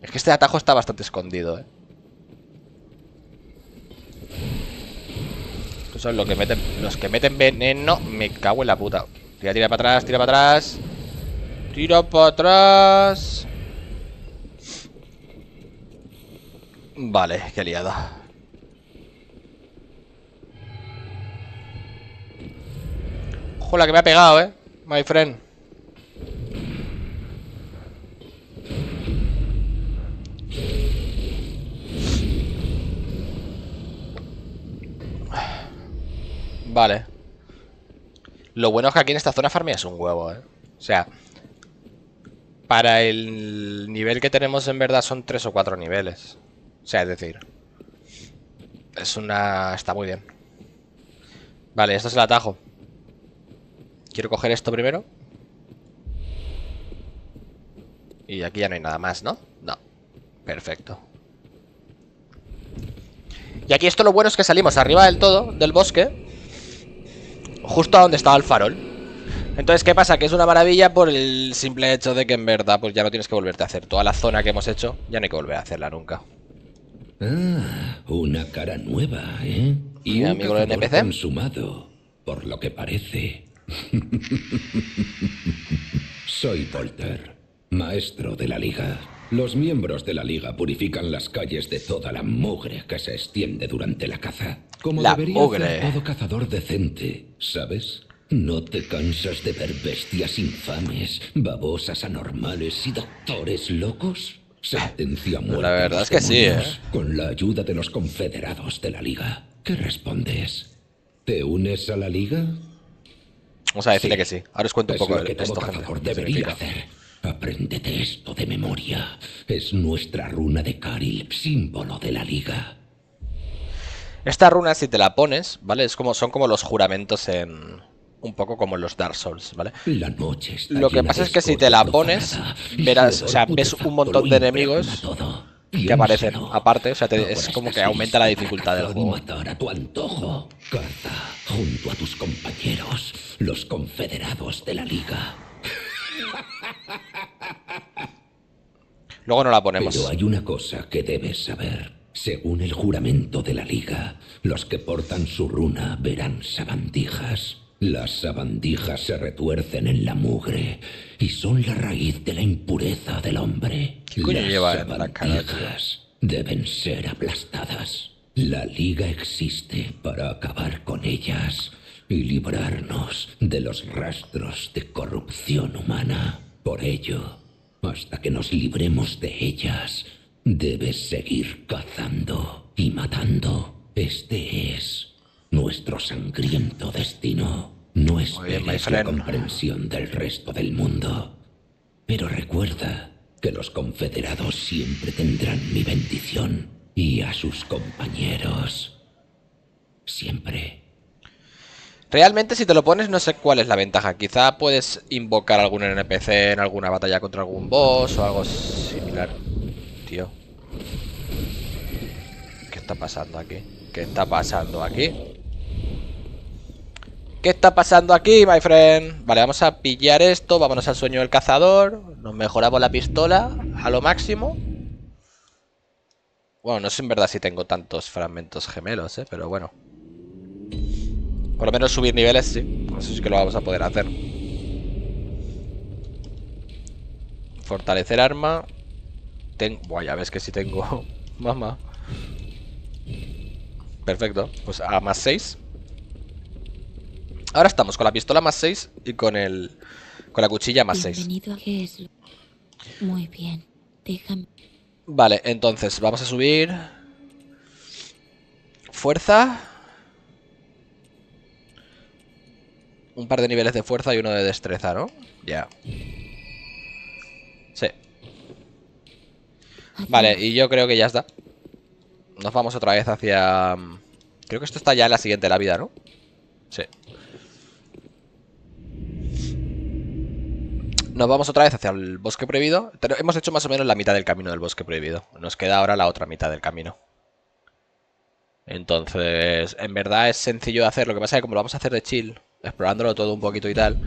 Es que este atajo está bastante escondido, ¿eh? Son los que meten, los que meten veneno. Me cago en la puta. Tira, tira para atrás, tira para atrás. Tira para atrás. Vale, qué liada. Ojo la que me ha pegado, eh, my friend. Vale. Lo bueno es que aquí en esta zona farmeas un huevo, ¿eh? O sea, para el nivel que tenemos en verdad son tres o cuatro niveles. O sea, es decir, es una... está muy bien. Vale, esto es el atajo. Quiero coger esto primero. Y aquí ya no hay nada más, ¿no? No. Perfecto. Y aquí esto lo bueno es que salimos arriba del todo, del bosque, justo a donde estaba el farol. Entonces, ¿qué pasa? Que es una maravilla por el simple hecho de que en verdad pues ya no tienes que volverte a hacer toda la zona que hemos hecho. Ya no hay que volver a hacerla nunca. Ah, una cara nueva, ¿eh? Y mi amigo del N P C consumado, por lo que parece. Soy Volter, maestro de la Liga. Los miembros de la Liga purifican las calles de toda la mugre que se extiende durante la caza. Como la debería mugre. Hacer todo cazador decente, ¿sabes? No te cansas de ver bestias infames, babosas anormales y doctores locos. Sentencia a muerte. La verdad es que sí, ¿eh? Con la ayuda de los confederados de la Liga. ¿Qué respondes? ¿Te unes a la Liga? Vamos a decirle sí, que sí. Ahora os cuento un poco lo que todo cazador debería hacer. Apréndete esto de memoria. Es nuestra runa de Karil, símbolo de la Liga. Esta runa, si te la pones, ¿vale? Es como, son como los juramentos en... un poco como los Dark Souls, ¿vale? La noche está lo que pasa es que si te la pones, verás, o sea, ves un montón de enemigos que aparecen. Aparte, o sea, te, es como que aumenta la dificultad del juego. Matar a tu antojo. Carta junto a tus compañeros, los confederados de la Liga. Luego no la ponemos. Pero hay una cosa que debes saber. Según el juramento de la Liga, los que portan su runa verán sabandijas. Las sabandijas se retuercen en la mugre y son la raíz de la impureza del hombre. Las sabandijas deben ser aplastadas. La Liga existe para acabar con ellas y librarnos de los rastros de corrupción humana. Por ello, hasta que nos libremos de ellas, debes seguir cazando y matando. Este es nuestro sangriento destino. No esperes la comprensión del resto del mundo. Pero recuerda que los confederados siempre tendrán mi bendición. Y a sus compañeros. Siempre. Realmente, si te lo pones, no sé cuál es la ventaja. Quizá puedes invocar a algún N P C en alguna batalla contra algún boss o algo similar. Tío. ¿Qué está pasando aquí? ¿Qué está pasando aquí? ¿Qué está pasando aquí, my friend? Vale, vamos a pillar esto. Vámonos al sueño del cazador. Nos mejoramos la pistola a lo máximo. Bueno, no sé en verdad si tengo tantos fragmentos gemelos, ¿eh? Pero bueno. Por lo menos subir niveles, sí. Eso sí que lo vamos a poder hacer. Fortalecer arma. Ten... Buah, ya ves que sí tengo. Mamá. Perfecto. Pues a más seis. Ahora estamos con la pistola más seis y con el. Con la cuchilla más seis. Muy bien. Déjame. Vale, entonces vamos a subir. Fuerza. Un par de niveles de fuerza y uno de destreza, ¿no? Ya. Sí. Vale, y yo creo que ya está. Nos vamos otra vez hacia... Creo que esto está ya en la siguiente de la vida, ¿no? Sí. Nos vamos otra vez hacia el bosque prohibido. Pero hemos hecho más o menos la mitad del camino del bosque prohibido. Nos queda ahora la otra mitad del camino. Entonces, en verdad es sencillo de hacer. Lo que pasa es que como lo vamos a hacer de chill, explorándolo todo un poquito y tal,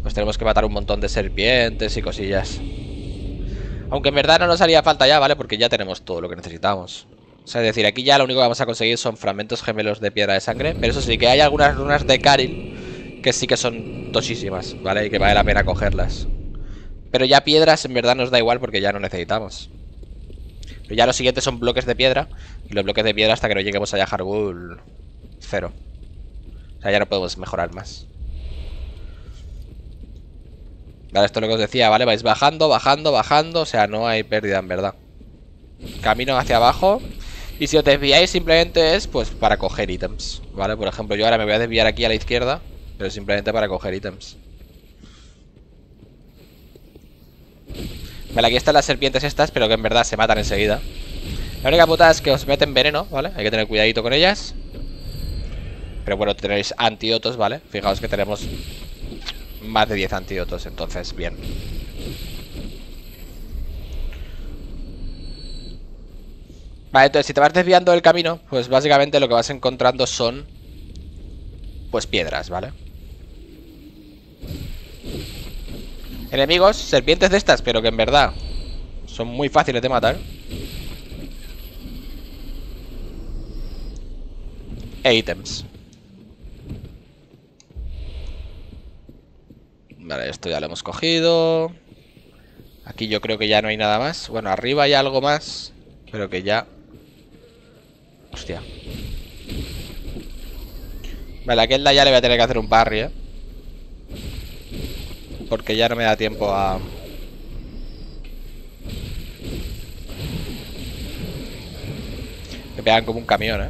pues tenemos que matar un montón de serpientes y cosillas. Aunque en verdad no nos haría falta ya, ¿vale? Porque ya tenemos todo lo que necesitamos. O sea, es decir, aquí ya lo único que vamos a conseguir son fragmentos gemelos de piedra de sangre. Pero eso sí, que hay algunas runas de Karil que sí que son tochísimas, ¿vale? Y que vale la pena cogerlas. Pero ya piedras en verdad nos da igual porque ya no necesitamos. Pero ya los siguientes son bloques de piedra. Y los bloques de piedra hasta que no lleguemos a Yahar'gul cero. O sea, ya no podemos mejorar más. Vale, esto es lo que os decía, ¿vale? Vais bajando, bajando, bajando. O sea, no hay pérdida en verdad. Camino hacia abajo. Y si os desviáis simplemente es pues para coger ítems, ¿vale? Por ejemplo, yo ahora me voy a desviar aquí a la izquierda. Pero simplemente para coger ítems. Vale, aquí están las serpientes estas, pero que en verdad se matan enseguida. La única putada es que os meten veneno, ¿vale? Hay que tener cuidadito con ellas. Pero bueno, tenéis antídotos, ¿vale? Fijaos que tenemos más de diez antídotos, entonces, bien. Vale, entonces, si te vas desviando del camino, pues básicamente lo que vas encontrando son... Pues piedras, ¿vale? Enemigos, serpientes de estas, pero que en verdad son muy fáciles de matar. E ítems. Vale, esto ya lo hemos cogido. Aquí yo creo que ya no hay nada más. Bueno, arriba hay algo más, pero que ya... Hostia. Vale, a Kelda ya le voy a tener que hacer un parry, ¿eh? Porque ya no me da tiempo a... Me pegan como un camión, ¿eh?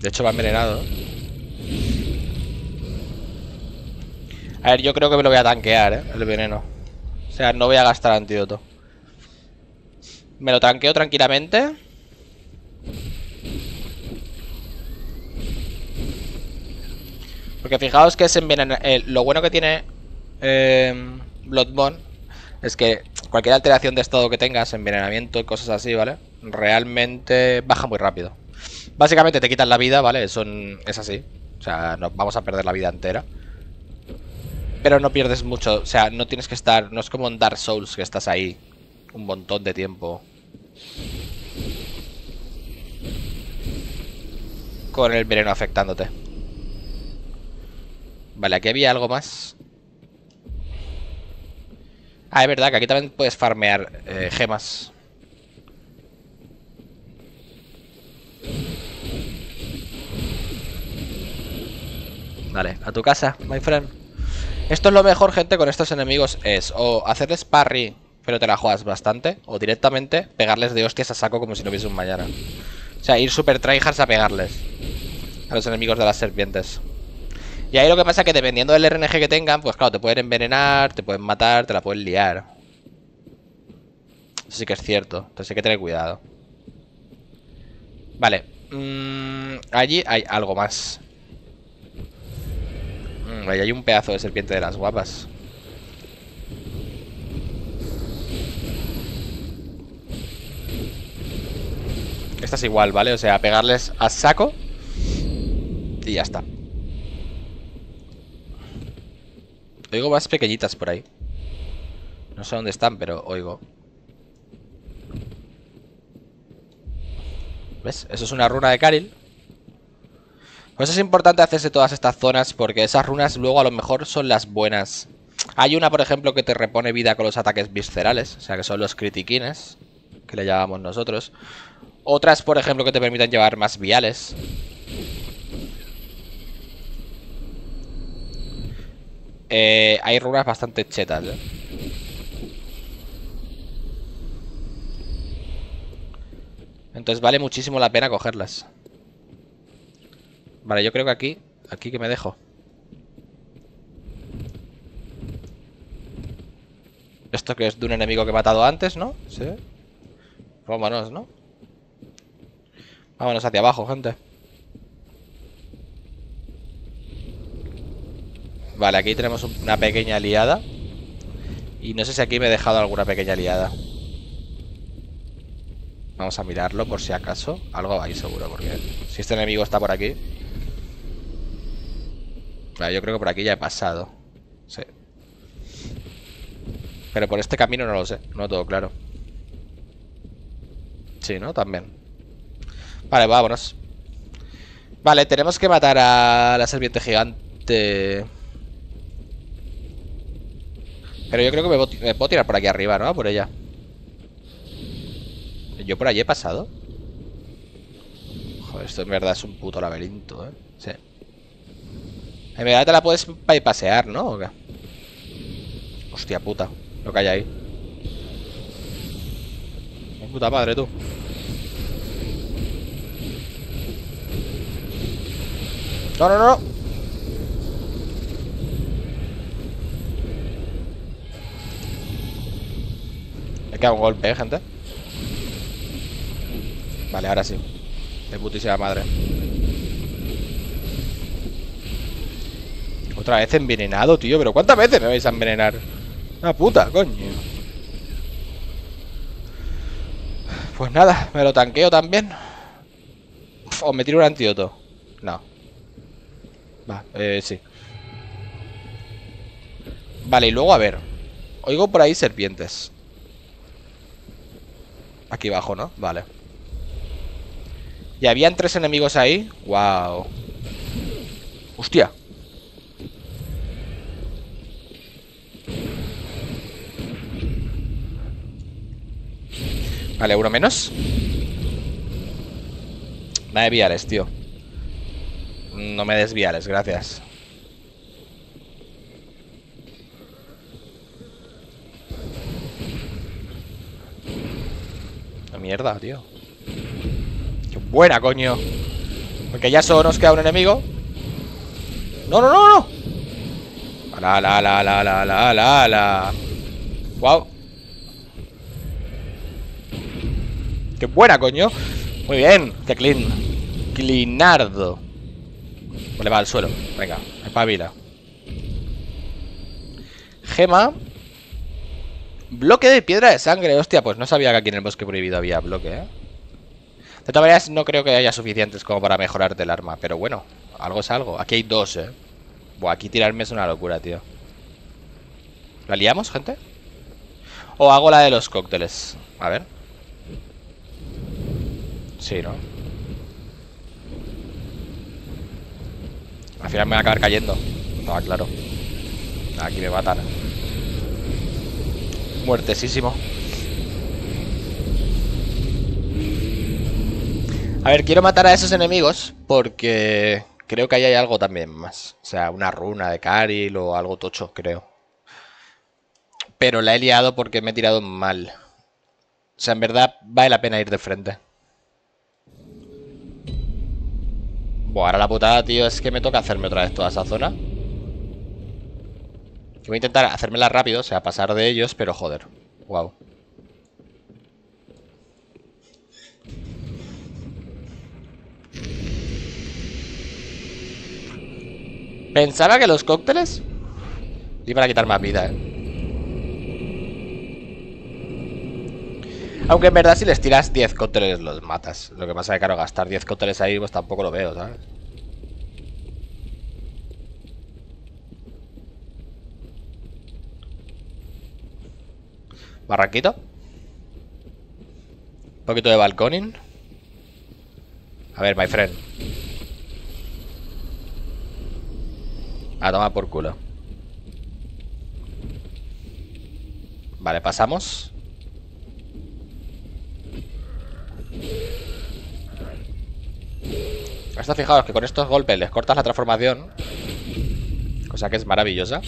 De hecho va envenenado. A ver, yo creo que me lo voy a tanquear, ¿eh? El veneno. O sea, no voy a gastar antídoto. Me lo tanqueo tranquilamente. Porque fijaos que es envenenado. Eh, lo bueno que tiene eh, Bloodborne es que cualquier alteración de estado que tengas, envenenamiento y cosas así, ¿vale? Realmente baja muy rápido. Básicamente te quitan la vida, ¿vale? Son, es así. O sea, no, vamos a perder la vida entera. Pero no pierdes mucho. O sea, no tienes que estar... No es como en Dark Souls que estás ahí un montón de tiempo con el veneno afectándote. Vale, aquí había algo más. Ah, es verdad que aquí también puedes farmear eh, gemas. Vale, a tu casa, my friend. Esto es lo mejor, gente, con estos enemigos. Es o hacerles parry, pero te la juegas bastante, o directamente pegarles de hostias a saco como si no hubiese un mañana. O sea, ir super tryhards a pegarles a los enemigos de las serpientes. Y ahí lo que pasa es que dependiendo del R N G que tengan, pues claro, te pueden envenenar, te pueden matar, te la pueden liar. Eso sí que es cierto, entonces hay que tener cuidado. Vale, mm, allí hay algo más. Mm, ahí hay un pedazo de serpiente de las guapas. Esta es igual, ¿vale? O sea, pegarles a saco y ya está. Oigo más pequeñitas por ahí. No sé dónde están, pero oigo. ¿Ves? Eso es una runa de Karil. Por eso es importante hacerse todas estas zonas, porque esas runas luego a lo mejor son las buenas. Hay una, por ejemplo, que te repone vida con los ataques viscerales, o sea, que son los critiquines, que le llamamos nosotros. Otras, por ejemplo, que te permiten llevar más viales. Eh, hay runas bastante chetas, ¿eh? Entonces vale muchísimo la pena cogerlas. Vale, yo creo que aquí, aquí que me dejo. Esto que es de un enemigo que he matado antes, ¿no? Sí. Vámonos, ¿no? Vámonos hacia abajo, gente. Vale, aquí tenemos una pequeña liada. Y no sé si aquí me he dejado alguna pequeña liada. Vamos a mirarlo por si acaso. Algo va ahí seguro, porque si este enemigo está por aquí. Vale, yo creo que por aquí ya he pasado. Sí. Pero por este camino no lo sé. No todo claro. Sí, ¿no? También. Vale, vámonos. Vale, tenemos que matar a la serpiente gigante. Pero yo creo que me, me puedo tirar por aquí arriba, ¿no? Por ella. ¿Yo por allí he pasado? Joder, esto en verdad es un puto laberinto, ¿eh? Sí. En verdad te la puedes bypassear, ¿no? ¿O qué? Hostia puta, lo que hay ahí. ¡Oh, puta madre, tú! ¡No, no, no! Me queda un golpe, ¿eh, gente? Vale, ahora sí. De putísima madre. Otra vez envenenado, tío. Pero ¿cuántas veces me vais a envenenar? Una puta, coño. Pues nada, me lo tanqueo también. O me tiro un antídoto. No. Va, eh, sí. Vale, y luego a ver. Oigo por ahí serpientes. Aquí abajo, ¿no? Vale. Y habían tres enemigos ahí. Wow. Hostia. Vale, uno menos. Nada de viales, tío. No me des viales, gracias. La mierda, tío. Buena, coño. Porque ya solo nos queda un enemigo. No, no, no, no. La, la, la, la, la, la, la, la. Wow. Qué buena, coño. Muy bien. Qué clean. Cleanardo. Vale, va al suelo. Venga, espabila. Gema. Bloque de piedra de sangre. Hostia, pues no sabía que aquí en el bosque prohibido había bloque, ¿eh? De todas maneras, no creo que haya suficientes como para mejorarte el arma. Pero bueno, algo es algo. Aquí hay dos, eh. Buah, aquí tirarme es una locura, tío. ¿La liamos, gente? o hago la de los cócteles. A ver. Sí, ¿no? Al final me voy a acabar cayendo. No, claro. Aquí me matan. Muertesísimo. A ver, quiero matar a esos enemigos porque creo que ahí hay algo también más. O sea, una runa de Karil o algo tocho, creo. Pero la he liado porque me he tirado mal. O sea, en verdad vale la pena ir de frente. Buah, ahora la putada, tío, es que me toca hacerme otra vez toda esa zona. Yo voy a intentar hacérmela rápido, o sea, pasar de ellos, pero joder. Wow. Pensaba que los cócteles iban a quitar más vida, eh. Aunque en verdad si les tiras diez cócteles los matas. Lo que pasa es que, claro, gastar diez cócteles ahí pues tampoco lo veo, ¿sabes? Barranquito. Un poquito de balconing. A ver, my friend. A tomar por culo. Vale, pasamos. Hasta fijaos que con estos golpes les cortas la transformación, cosa que es maravillosa.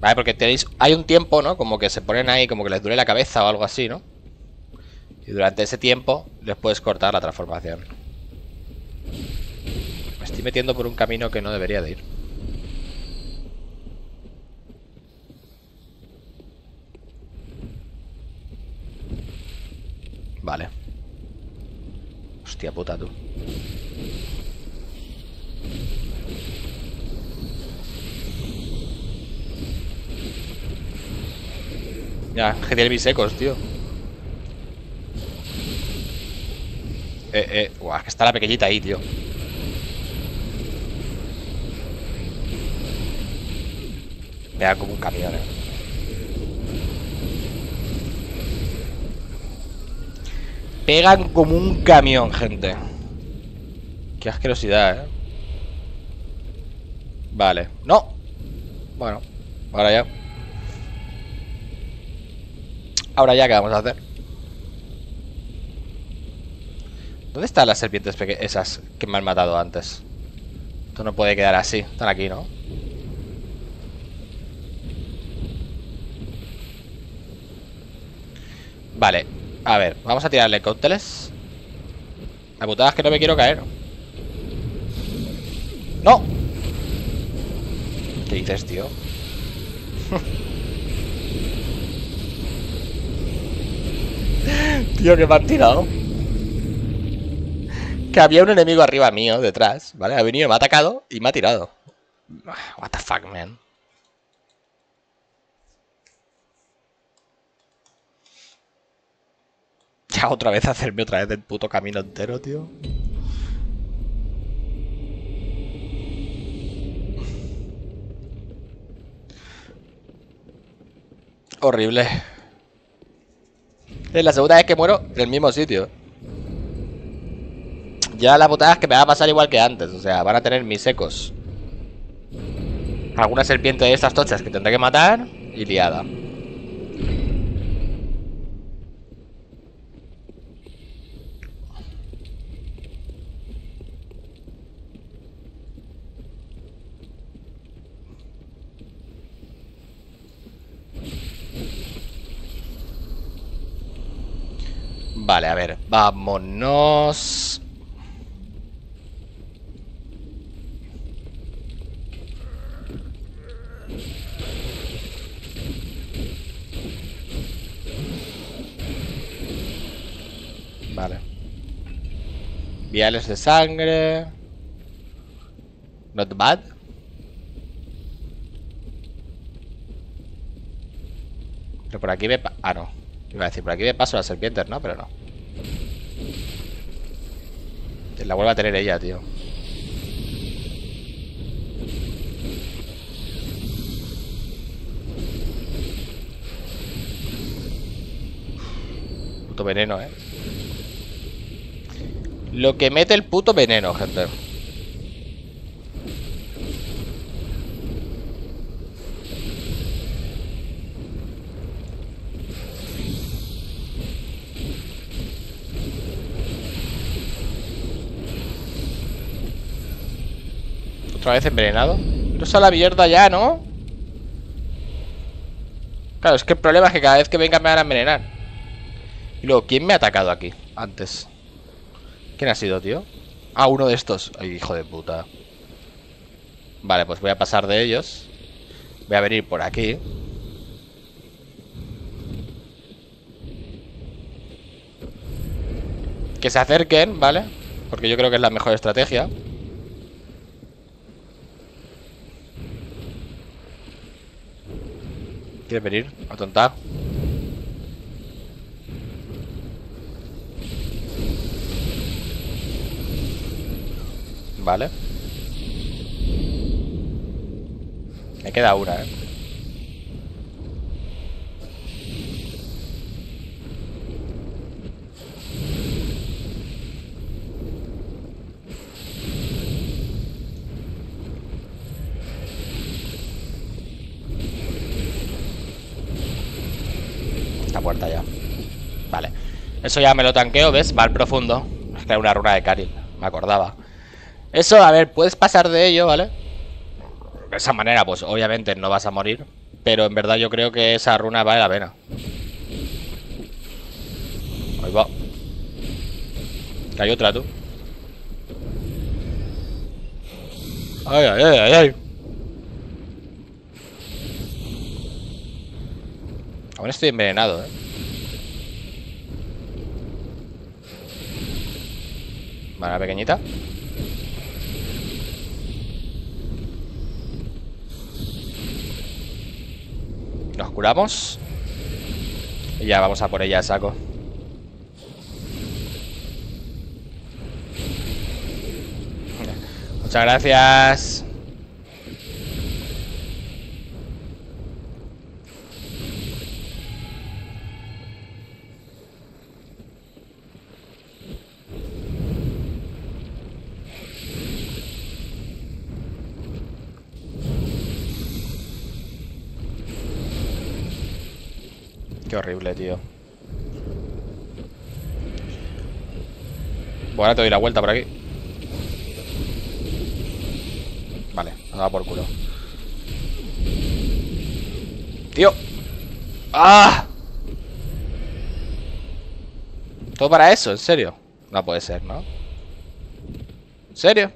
Vale, porque tenéis, hay un tiempo, ¿no? Como que se ponen ahí, como que les duele la cabeza o algo así, ¿no? Y durante ese tiempo les puedes cortar la transformación. Me estoy metiendo por un camino que no debería de ir. Vale. Hostia puta, tú. Ya, que tiene mis ecos, tío. Eh, eh. Buah, es que está la pequeñita ahí, tío. Me da como un camión, eh. Pegan como un camión, gente. Qué asquerosidad, eh. Vale. ¡No! Bueno, ahora ya. Ahora ya, ¿qué vamos a hacer? ¿Dónde están las serpientes pequeñas? Esas que me han matado antes. Esto no puede quedar así. Están aquí, ¿no? Vale, a ver. Vamos a tirarle cócteles. La putada es que no me quiero caer. ¡No! ¿Qué dices, tío? Tío, que me han tirado. Que había un enemigo arriba mío, detrás, ¿vale? Ha venido, me ha atacado y me ha tirado. What the fuck, man. Ya otra vez hacerme otra vez del puto camino entero, tío. Horrible. Es la segunda vez que muero en el mismo sitio. Ya la putada es que me va a pasar igual que antes. O sea, van a tener mis ecos. Alguna serpiente de estas tochas que tendré que matar. Y liada. Vale, a ver, vámonos. Vale. Viales de sangre. Not bad. Pero por aquí me... Ah, no. Iba a decir, por aquí me paso las serpientes, ¿no? Pero no. La vuelvo a tener ella, tío. puto veneno, eh. Lo que mete el puto veneno, gente. Otra vez envenenado. No es a la mierda ya, ¿no? Claro, es que el problema es que cada vez que venga me van a envenenar. Y luego, ¿quién me ha atacado aquí antes? ¿Quién ha sido, tío? Ah, uno de estos. Ay, hijo de puta. Vale, pues voy a pasar de ellos. Voy a venir por aquí. Que se acerquen, ¿vale? Porque yo creo que es la mejor estrategia. ¿Quieres venir a tontar? Vale. Me queda una, eh. Esta puerta ya. Vale. Eso ya me lo tanqueo, ¿ves? Va al profundo. Es que era una runa de Karin. Me acordaba. Eso, a ver, puedes pasar de ello, ¿vale? De esa manera, pues obviamente no vas a morir. Pero en verdad yo creo que esa runa vale la pena. Ahí va. Que hay otra, tú. Ay, ay, ay, ay, ay. Aún estoy envenenado, ¿eh? Vale, la pequeñita. Nos curamos. Y ya vamos a por ella, saco. Muchas gracias. Horrible, tío. Bueno, ahora te doy la vuelta por aquí. Vale, me da por culo. Tío. ¡Ah! ¿Todo para eso? ¿En serio? No puede ser, ¿no? ¿En serio?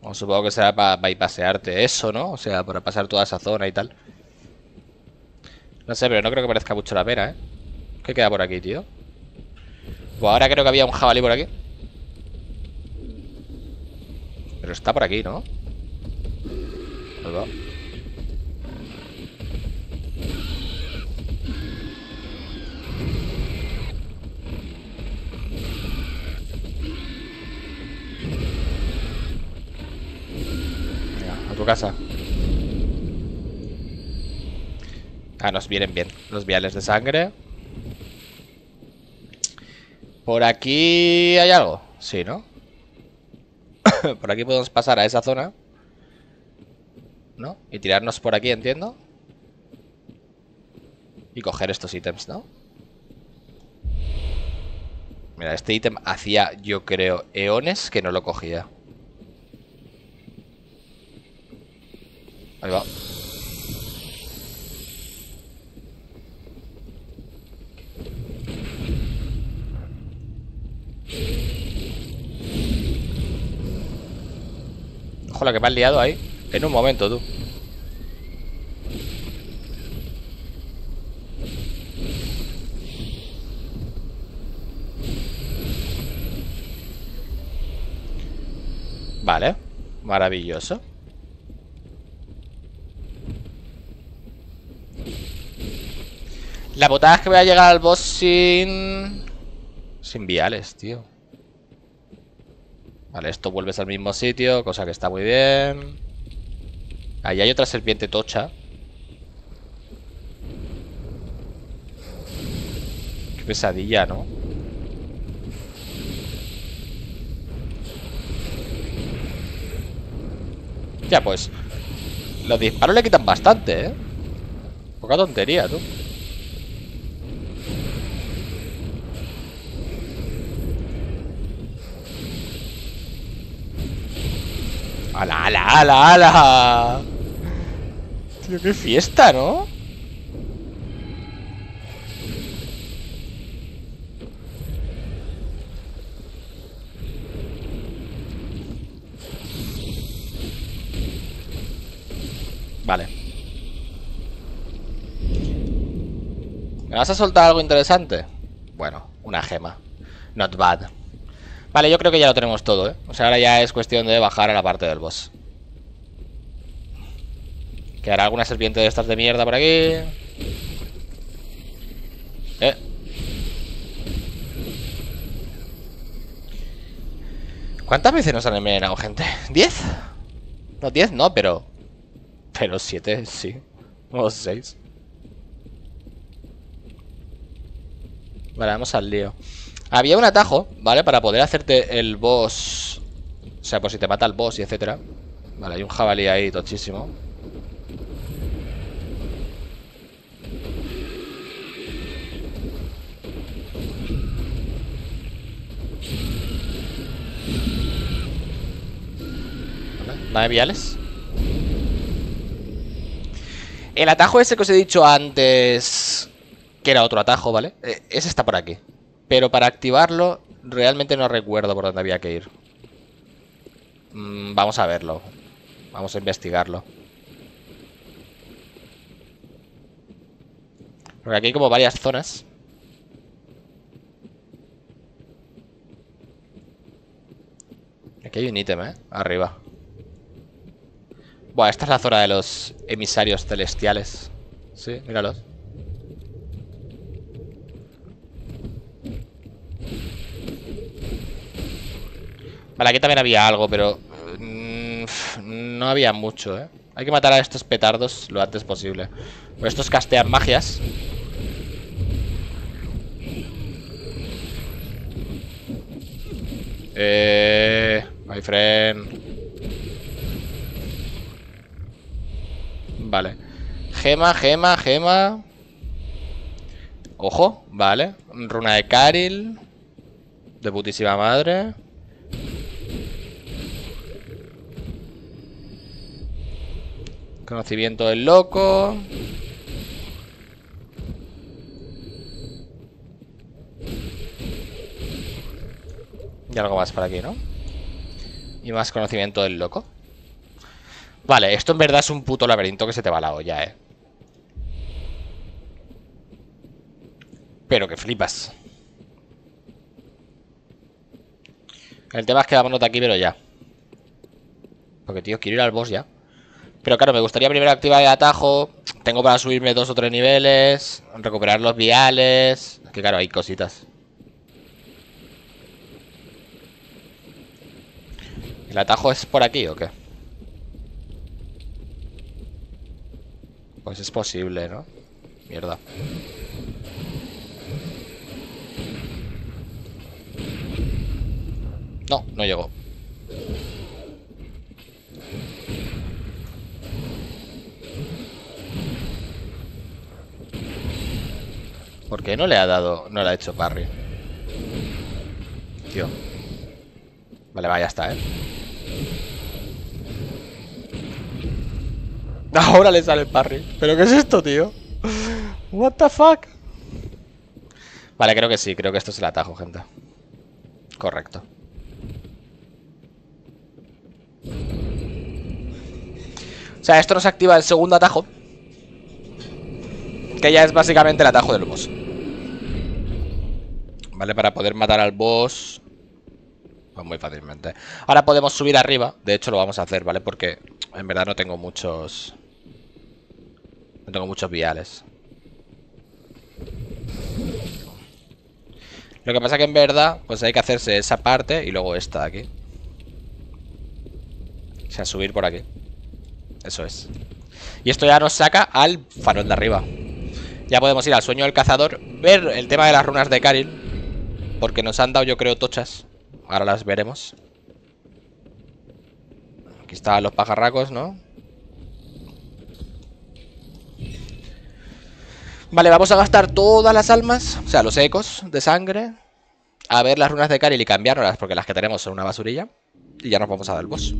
Bueno, supongo que será para bypassearte eso, ¿no? O sea, para pasar toda esa zona y tal. No sé, pero no creo que parezca mucho la pena, ¿eh? ¿Qué queda por aquí, tío? Pues ahora creo que había un jabalí por aquí. Pero está por aquí, ¿no? Ahí va. Venga, a tu casa. Ah, nos vienen bien los viales de sangre. ¿Por aquí hay algo? Sí, ¿no? Por aquí podemos pasar a esa zona, ¿no? Y tirarnos por aquí, entiendo. Y coger estos ítems, ¿no? Mira, este ítem hacía, yo creo, eones que no lo cogía. Ahí va. Ojo, la que me has liado ahí. En un momento, tú. Vale. Maravilloso. La botada es que voy a llegar al boss sin... sin viales, tío. Vale, esto vuelves al mismo sitio, cosa que está muy bien. Ahí hay otra serpiente tocha. Qué pesadilla, ¿no? Ya pues, los disparos le quitan bastante, ¿eh? Poca tontería, tú. ¡Hala, hala, hala, hala! Tío, qué fiesta, ¿no? Vale. ¿Me vas a soltar algo interesante? Bueno, una gema. Not bad. Vale, yo creo que ya lo tenemos todo, ¿eh? O sea, ahora ya es cuestión de bajar a la parte del boss. ¿Quedará alguna serpiente de estas de mierda por aquí? ¿Eh? ¿Cuántas veces nos han envenenado, gente? ¿Diez? No, diez no, pero... Pero siete, sí. O seis. Vale, vamos al lío. Había un atajo, ¿vale? Para poder hacerte el boss. O sea, por si te mata el boss y etcétera. Vale, hay un jabalí ahí tochísimo. Vale, dame viales. El atajo ese que os he dicho antes, que era otro atajo, ¿vale? Ese está por aquí. Pero para activarlo, realmente no recuerdo por dónde había que ir. Mm, vamos a verlo. Vamos a investigarlo. Porque aquí hay como varias zonas. Aquí hay un ítem, ¿eh? Arriba. Buah, esta es la zona de los emisarios celestiales. Sí, míralos. Vale, aquí también había algo, pero... Mmm, no había mucho, ¿eh? Hay que matar a estos petardos lo antes posible. Pues estos castean magias. Eh... My friend... Vale. Gema, gema, gema. Ojo, vale. Runa de Karil. De putísima madre. Conocimiento del loco. Y algo más para aquí, ¿no? Y más conocimiento del loco. Vale, esto en verdad es un puto laberinto que se te va la olla, eh. Pero que flipas. El tema es que vámonos de aquí, pero ya. Porque, tío, quiero ir al boss ya. Pero claro, me gustaría primero activar el atajo. Tengo para subirme dos o tres niveles. Recuperar los viales. Es que claro, hay cositas. ¿El atajo es por aquí o qué? Pues es posible, ¿no? Mierda. No, no llegó. ¿Por qué no le ha dado? No le ha hecho parry. Tío. Vale, va, ya está, ¿eh? Ahora le sale el parry. ¿Pero qué es esto, tío? What the fuck? Vale, creo que sí. Creo que esto es el atajo, gente. Correcto. O sea, esto nos activa el segundo atajo, que ya es básicamente el atajo del boss. Vale, para poder matar al boss pues muy fácilmente. Ahora podemos subir arriba. De hecho, lo vamos a hacer, ¿vale? Porque en verdad no tengo muchos... No tengo muchos viales. Lo que pasa que en verdad, pues hay que hacerse esa parte y luego esta de aquí. O sea, subir por aquí. Eso es. Y esto ya nos saca al farol de arriba. Ya podemos ir al sueño del cazador, ver el tema de las runas de Karil, porque nos han dado, yo creo, tochas. Ahora las veremos. Aquí están los pajarracos, ¿no? Vale, vamos a gastar todas las almas, o sea, los ecos de sangre, a ver las runas de Karil y cambiárnoslas, porque las que tenemos son una basurilla. Y ya nos vamos a dar el boss.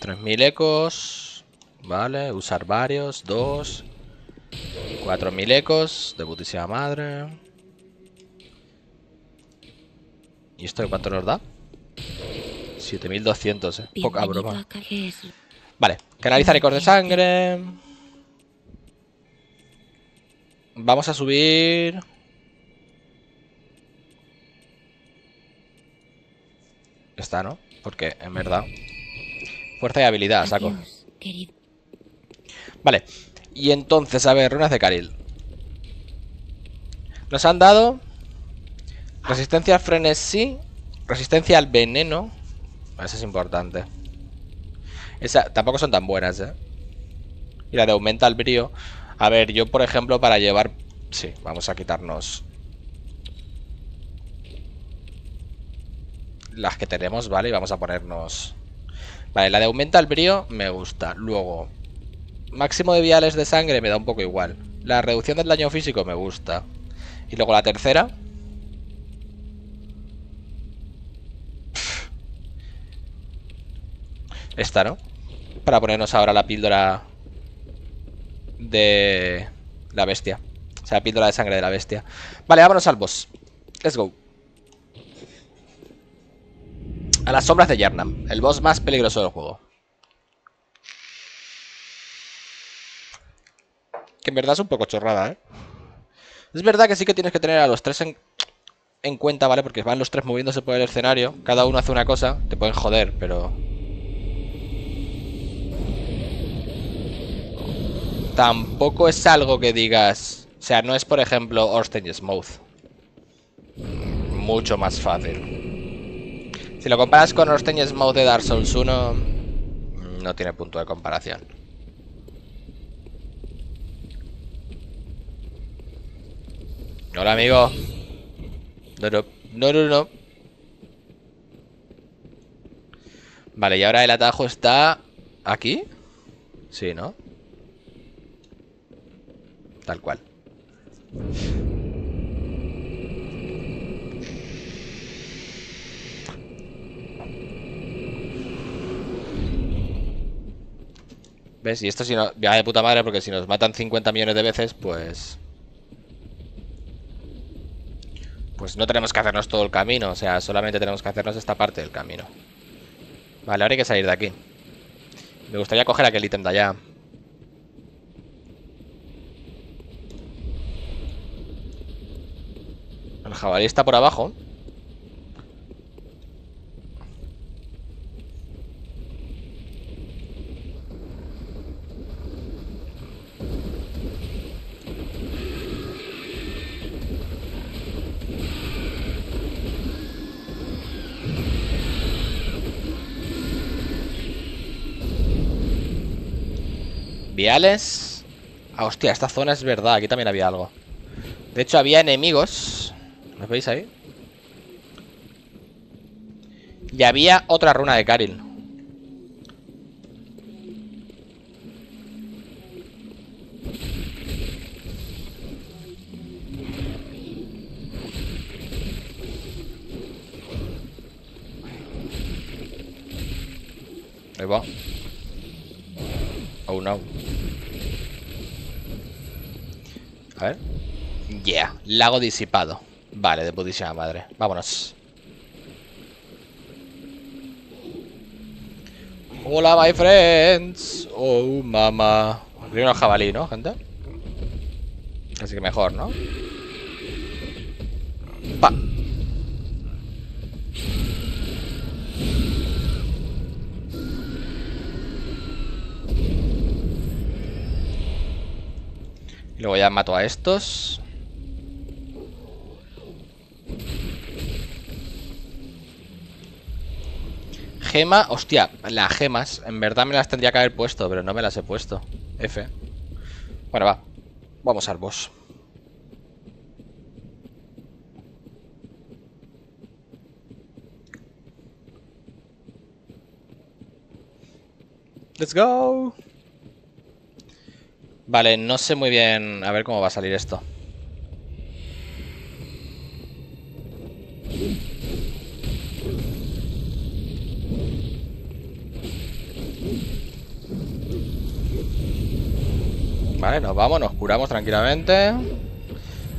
tres mil ecos. Vale, usar varios. Dos. cuatro mil ecos. De putísima madre. ¿Y esto de cuánto nos da? siete mil doscientos, eh. Poca broma. Vale, canalizar ecos de sangre. Vamos a subir. Está, ¿no? Porque en verdad. Fuerza y habilidad, saco. Adiós, vale. Y entonces, a ver, runas de Karil. Nos han dado resistencia al frenesí, resistencia al veneno. Eso es importante. Esa, tampoco son tan buenas, ¿eh? Y la de aumenta el brío. A ver, yo por ejemplo para llevar... Sí, vamos a quitarnos las que tenemos, ¿vale? Y vamos a ponernos... Vale, la de aumenta el brío me gusta. Luego, máximo de viales de sangre me da un poco igual. La reducción del daño físico me gusta. Y luego la tercera. Esta, ¿no? Para ponernos ahora la píldora de la bestia. O sea, la píldora de sangre de la bestia. Vale, vámonos al boss. Let's go. A las sombras de Yharnam, el boss más peligroso del juego. Que en verdad es un poco chorrada, ¿eh? Es verdad que sí que tienes que tener a los tres en, en cuenta, ¿vale? Porque van los tres moviéndose por el escenario. Cada uno hace una cosa. Te pueden joder, pero... Tampoco es algo que digas... O sea, no es, por ejemplo, Ornstein y Smough. Mucho más fácil. Si lo comparas con Ornstein y Smough de Dark Souls uno, no tiene punto de comparación. Hola, amigo. No, no, no, no, no. Vale, y ahora el atajo está aquí. Sí, ¿no? Tal cual. ¿Ves? Y esto si no... Viaja de puta madre, porque si nos matan cincuenta millones de veces, pues... Pues no tenemos que hacernos todo el camino. O sea, solamente tenemos que hacernos esta parte del camino. Vale, ahora hay que salir de aquí. Me gustaría coger aquel ítem de allá. El jabalí está por abajo. Viales. Ah, hostia, esta zona es verdad. Aquí también había algo. De hecho, había enemigos. ¿Me veis ahí? Y había otra runa de Karil. Ahí va. Oh no. A ver. Yeah, lago disipado. Vale, de putísima madre. Vámonos. Hola, my friends. Oh, mamá. Primero el jabalí, ¿no, gente? Así que mejor, ¿no? Pa. Y luego ya mato a estos. Gema, hostia, las gemas, en verdad me las tendría que haber puesto, pero no me las he puesto. F. Bueno, va. Vamos al boss. Let's go. Vale, no sé muy bien. A ver cómo va a salir esto. Vale, nos vamos, nos curamos tranquilamente.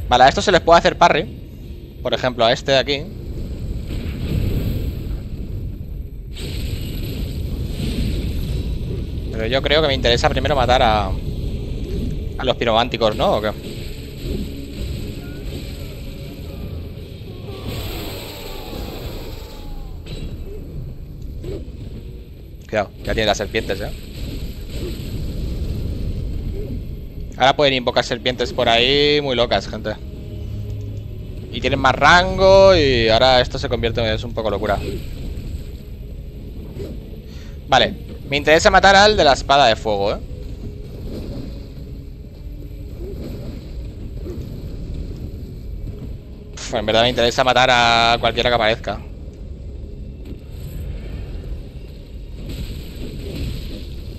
Vale, a esto se les puede hacer parry. Por ejemplo, a este de aquí. Pero yo creo que me interesa primero matar a, a los pirománticos, ¿no? ¿O qué? Cuidado, ya tiene las serpientes, ¿eh? Ahora pueden invocar serpientes por ahí muy locas, gente. Y tienen más rango y ahora esto se convierte en es un poco locura. Vale, me interesa matar al de la espada de fuego, ¿eh? Uf, en verdad me interesa matar a cualquiera que aparezca.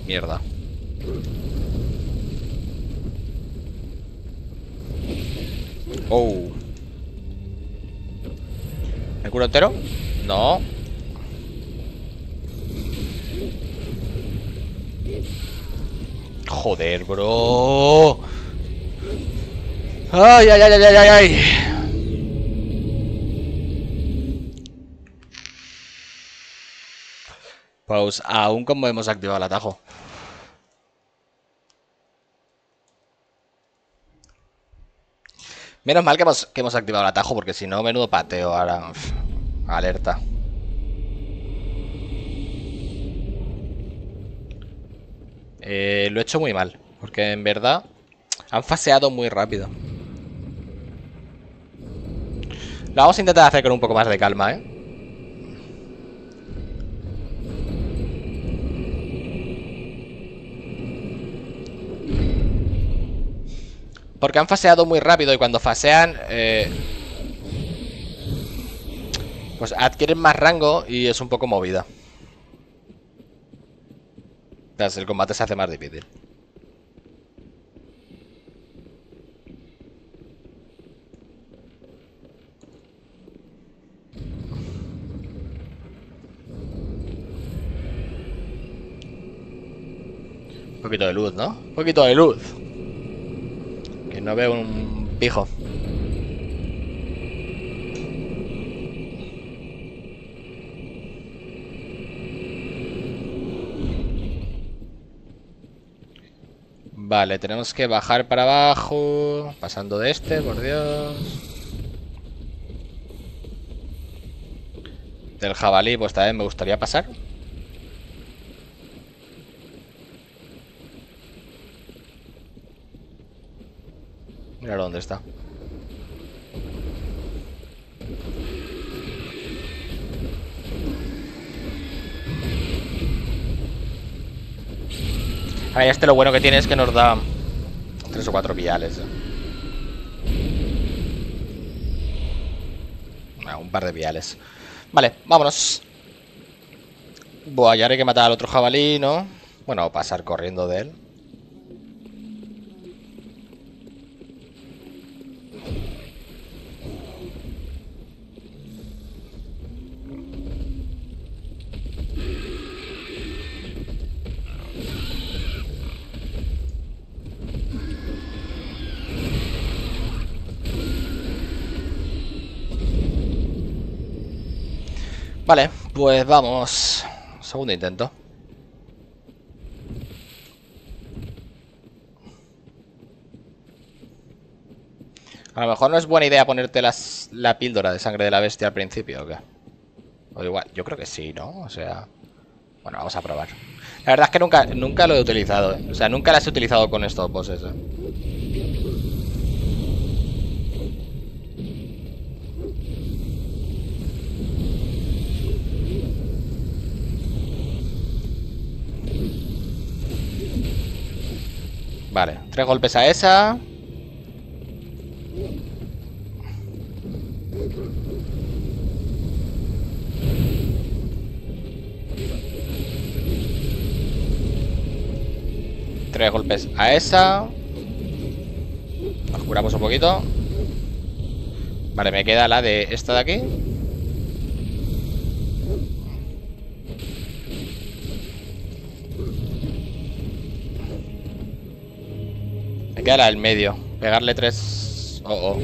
Mierda. Oh. ¿El culo entero? No. Joder, bro. Ay, ay, ay, ay, ay, ay. Pues aún como hemos activado el atajo. Menos mal que hemos, que hemos activado el atajo, porque si no, menudo pateo ahora. Uf, alerta. Eh, lo he hecho muy mal, porque en verdad han faseado muy rápido. Lo vamos a intentar hacer con un poco más de calma, ¿eh? Porque han faseado muy rápido y cuando fasean, eh, pues adquieren más rango y es un poco movida. Entonces el combate se hace más difícil. Un poquito de luz, ¿no? Un poquito de luz. No veo un pijo. Vale, tenemos que bajar para abajo. Pasando de este, por Dios. Del jabalí, pues también me gustaría pasar. Mira dónde está. Ahí este lo bueno que tiene es que nos da tres o cuatro viales. ¿Eh? Ah, un par de viales. Vale, vámonos. Buah, ya hay que matar al otro jabalí, ¿no? Bueno, pasar corriendo de él. Vale, pues vamos. Segundo intento. A lo mejor no es buena idea ponerte las, la píldora de sangre de la bestia al principio, ¿o qué? O igual, yo creo que sí, ¿no? O sea... Bueno, vamos a probar. La verdad es que nunca, nunca lo he utilizado, ¿eh? O sea, nunca las he utilizado con estos bosses, ¿eh? Vale, tres golpes a esa. Tres golpes a esa. Nos curamos un poquito. Vale, me queda la de esta de aquí. Me queda la del medio. Pegarle tres... Oh, oh.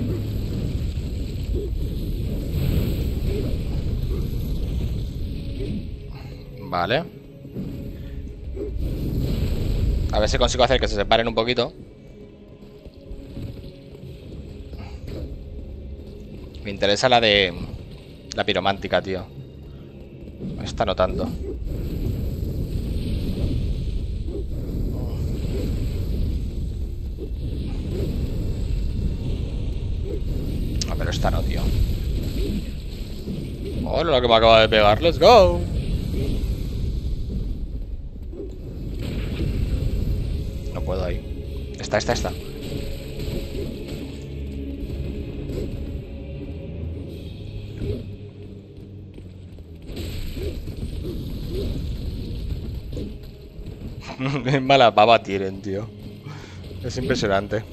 Vale. A ver si consigo hacer que se separen un poquito. Me interesa la de... la piromántica, tío. Esta no tanto. Ah, pero esta no, tío. Oh, lo que me acaba de pegar. ¡Let's go! No puedo ahí. Esta, esta, esta. Qué mala baba tienen, tío. Es impresionante.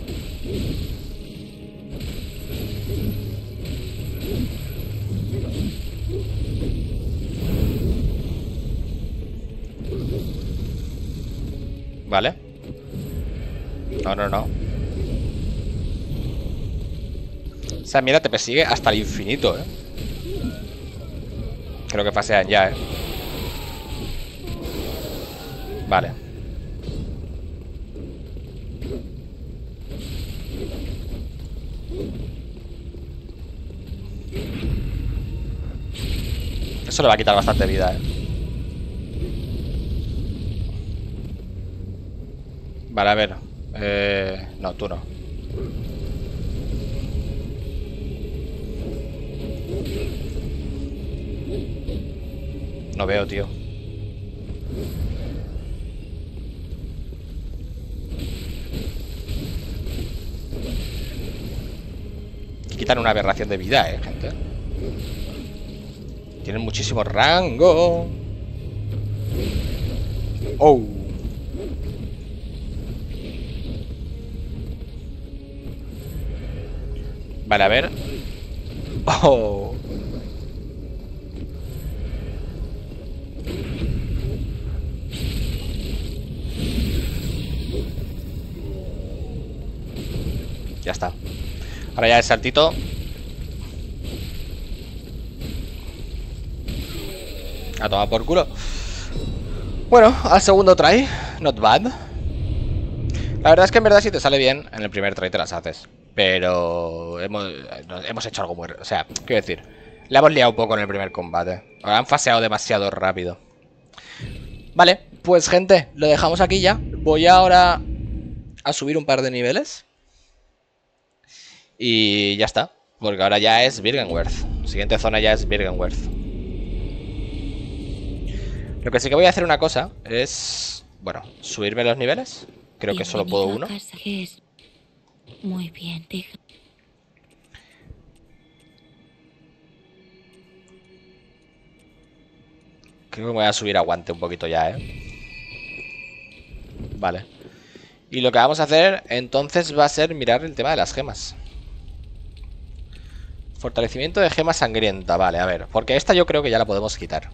Vale. No, no, no. Esa mierda te persigue hasta el infinito, eh. Creo que pasean ya, eh. Vale. Eso le va a quitar bastante vida, eh. Vale, a ver. Eh, no, tú no. No veo, tío. Quitan una aberración de vida, eh, gente. Tienen muchísimo rango. Oh. Vale, a ver. Oh. Ya está. Ahora ya el saltito. A tomar por culo. Bueno, al segundo try. Not bad. La verdad es que en verdad si te sale bien, en el primer try te las haces. Pero hemos, hemos hecho algo muy... O sea, quiero decir, la hemos liado un poco en el primer combate. Ahora han faseado demasiado rápido. Vale, pues gente, lo dejamos aquí ya. Voy ahora a subir un par de niveles y ya está. Porque ahora ya es Byrgenwerth. La siguiente zona ya es Byrgenwerth. Lo que sí que voy a hacer una cosa es, bueno, subirme los niveles. Creo que solo puedo uno. Muy bien, tío. Creo que me voy a subir aguante un poquito ya, ¿eh? Vale. Y lo que vamos a hacer entonces va a ser mirar el tema de las gemas. Fortalecimiento de gema sangrienta, vale, a ver. Porque esta yo creo que ya la podemos quitar.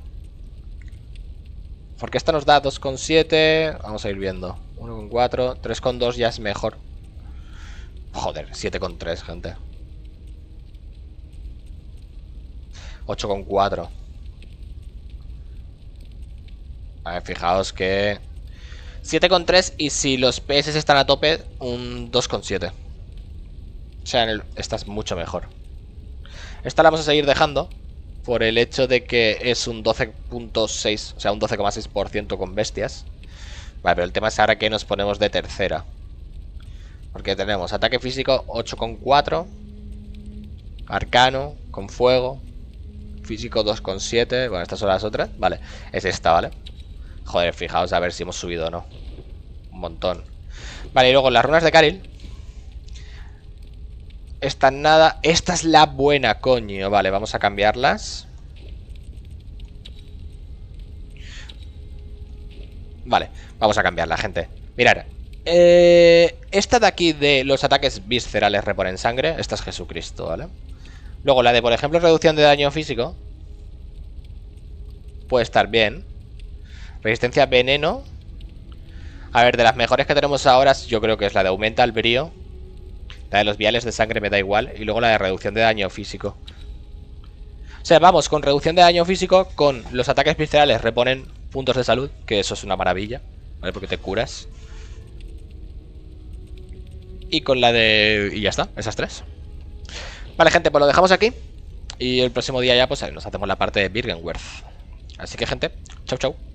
Porque esta nos da dos coma siete. Vamos a ir viendo. uno coma cuatro. tres coma dos ya es mejor. Joder, siete coma tres, gente. ocho coma cuatro. A ver, fijaos que... siete coma tres y si los P S están a tope, un dos coma siete. O sea, en el... esta es mucho mejor. Esta la vamos a seguir dejando. Por el hecho de que es un doce coma seis, o sea, un doce coma seis por ciento con bestias. Vale, pero el tema es ahora que nos ponemos de tercera. Porque tenemos ataque físico ocho coma cuatro. Arcano con fuego. Físico dos coma siete. Bueno, estas son las otras. Vale, es esta, ¿vale? Joder, fijaos a ver si hemos subido o no. Un montón. Vale, y luego las runas de Karel. Esta nada. Esta es la buena, coño. Vale, vamos a cambiarlas. Vale, vamos a cambiarla, gente. Mirad. Eh, esta de aquí de los ataques viscerales reponen sangre. Esta es Jesucristo, ¿vale? Luego la de, por ejemplo, reducción de daño físico. Puede estar bien. Resistencia a veneno. A ver, de las mejores que tenemos ahora, yo creo que es la de aumenta el brío. La de los viales de sangre me da igual. Y luego la de reducción de daño físico. O sea, vamos con reducción de daño físico. Con los ataques viscerales reponen puntos de salud. Que eso es una maravilla, ¿vale? Porque te curas. Y con la de... Y ya está, esas tres. Vale, gente, pues lo dejamos aquí. Y el próximo día ya, pues nos hacemos la parte de Byrgenwerth. Así que, gente, chau, chau.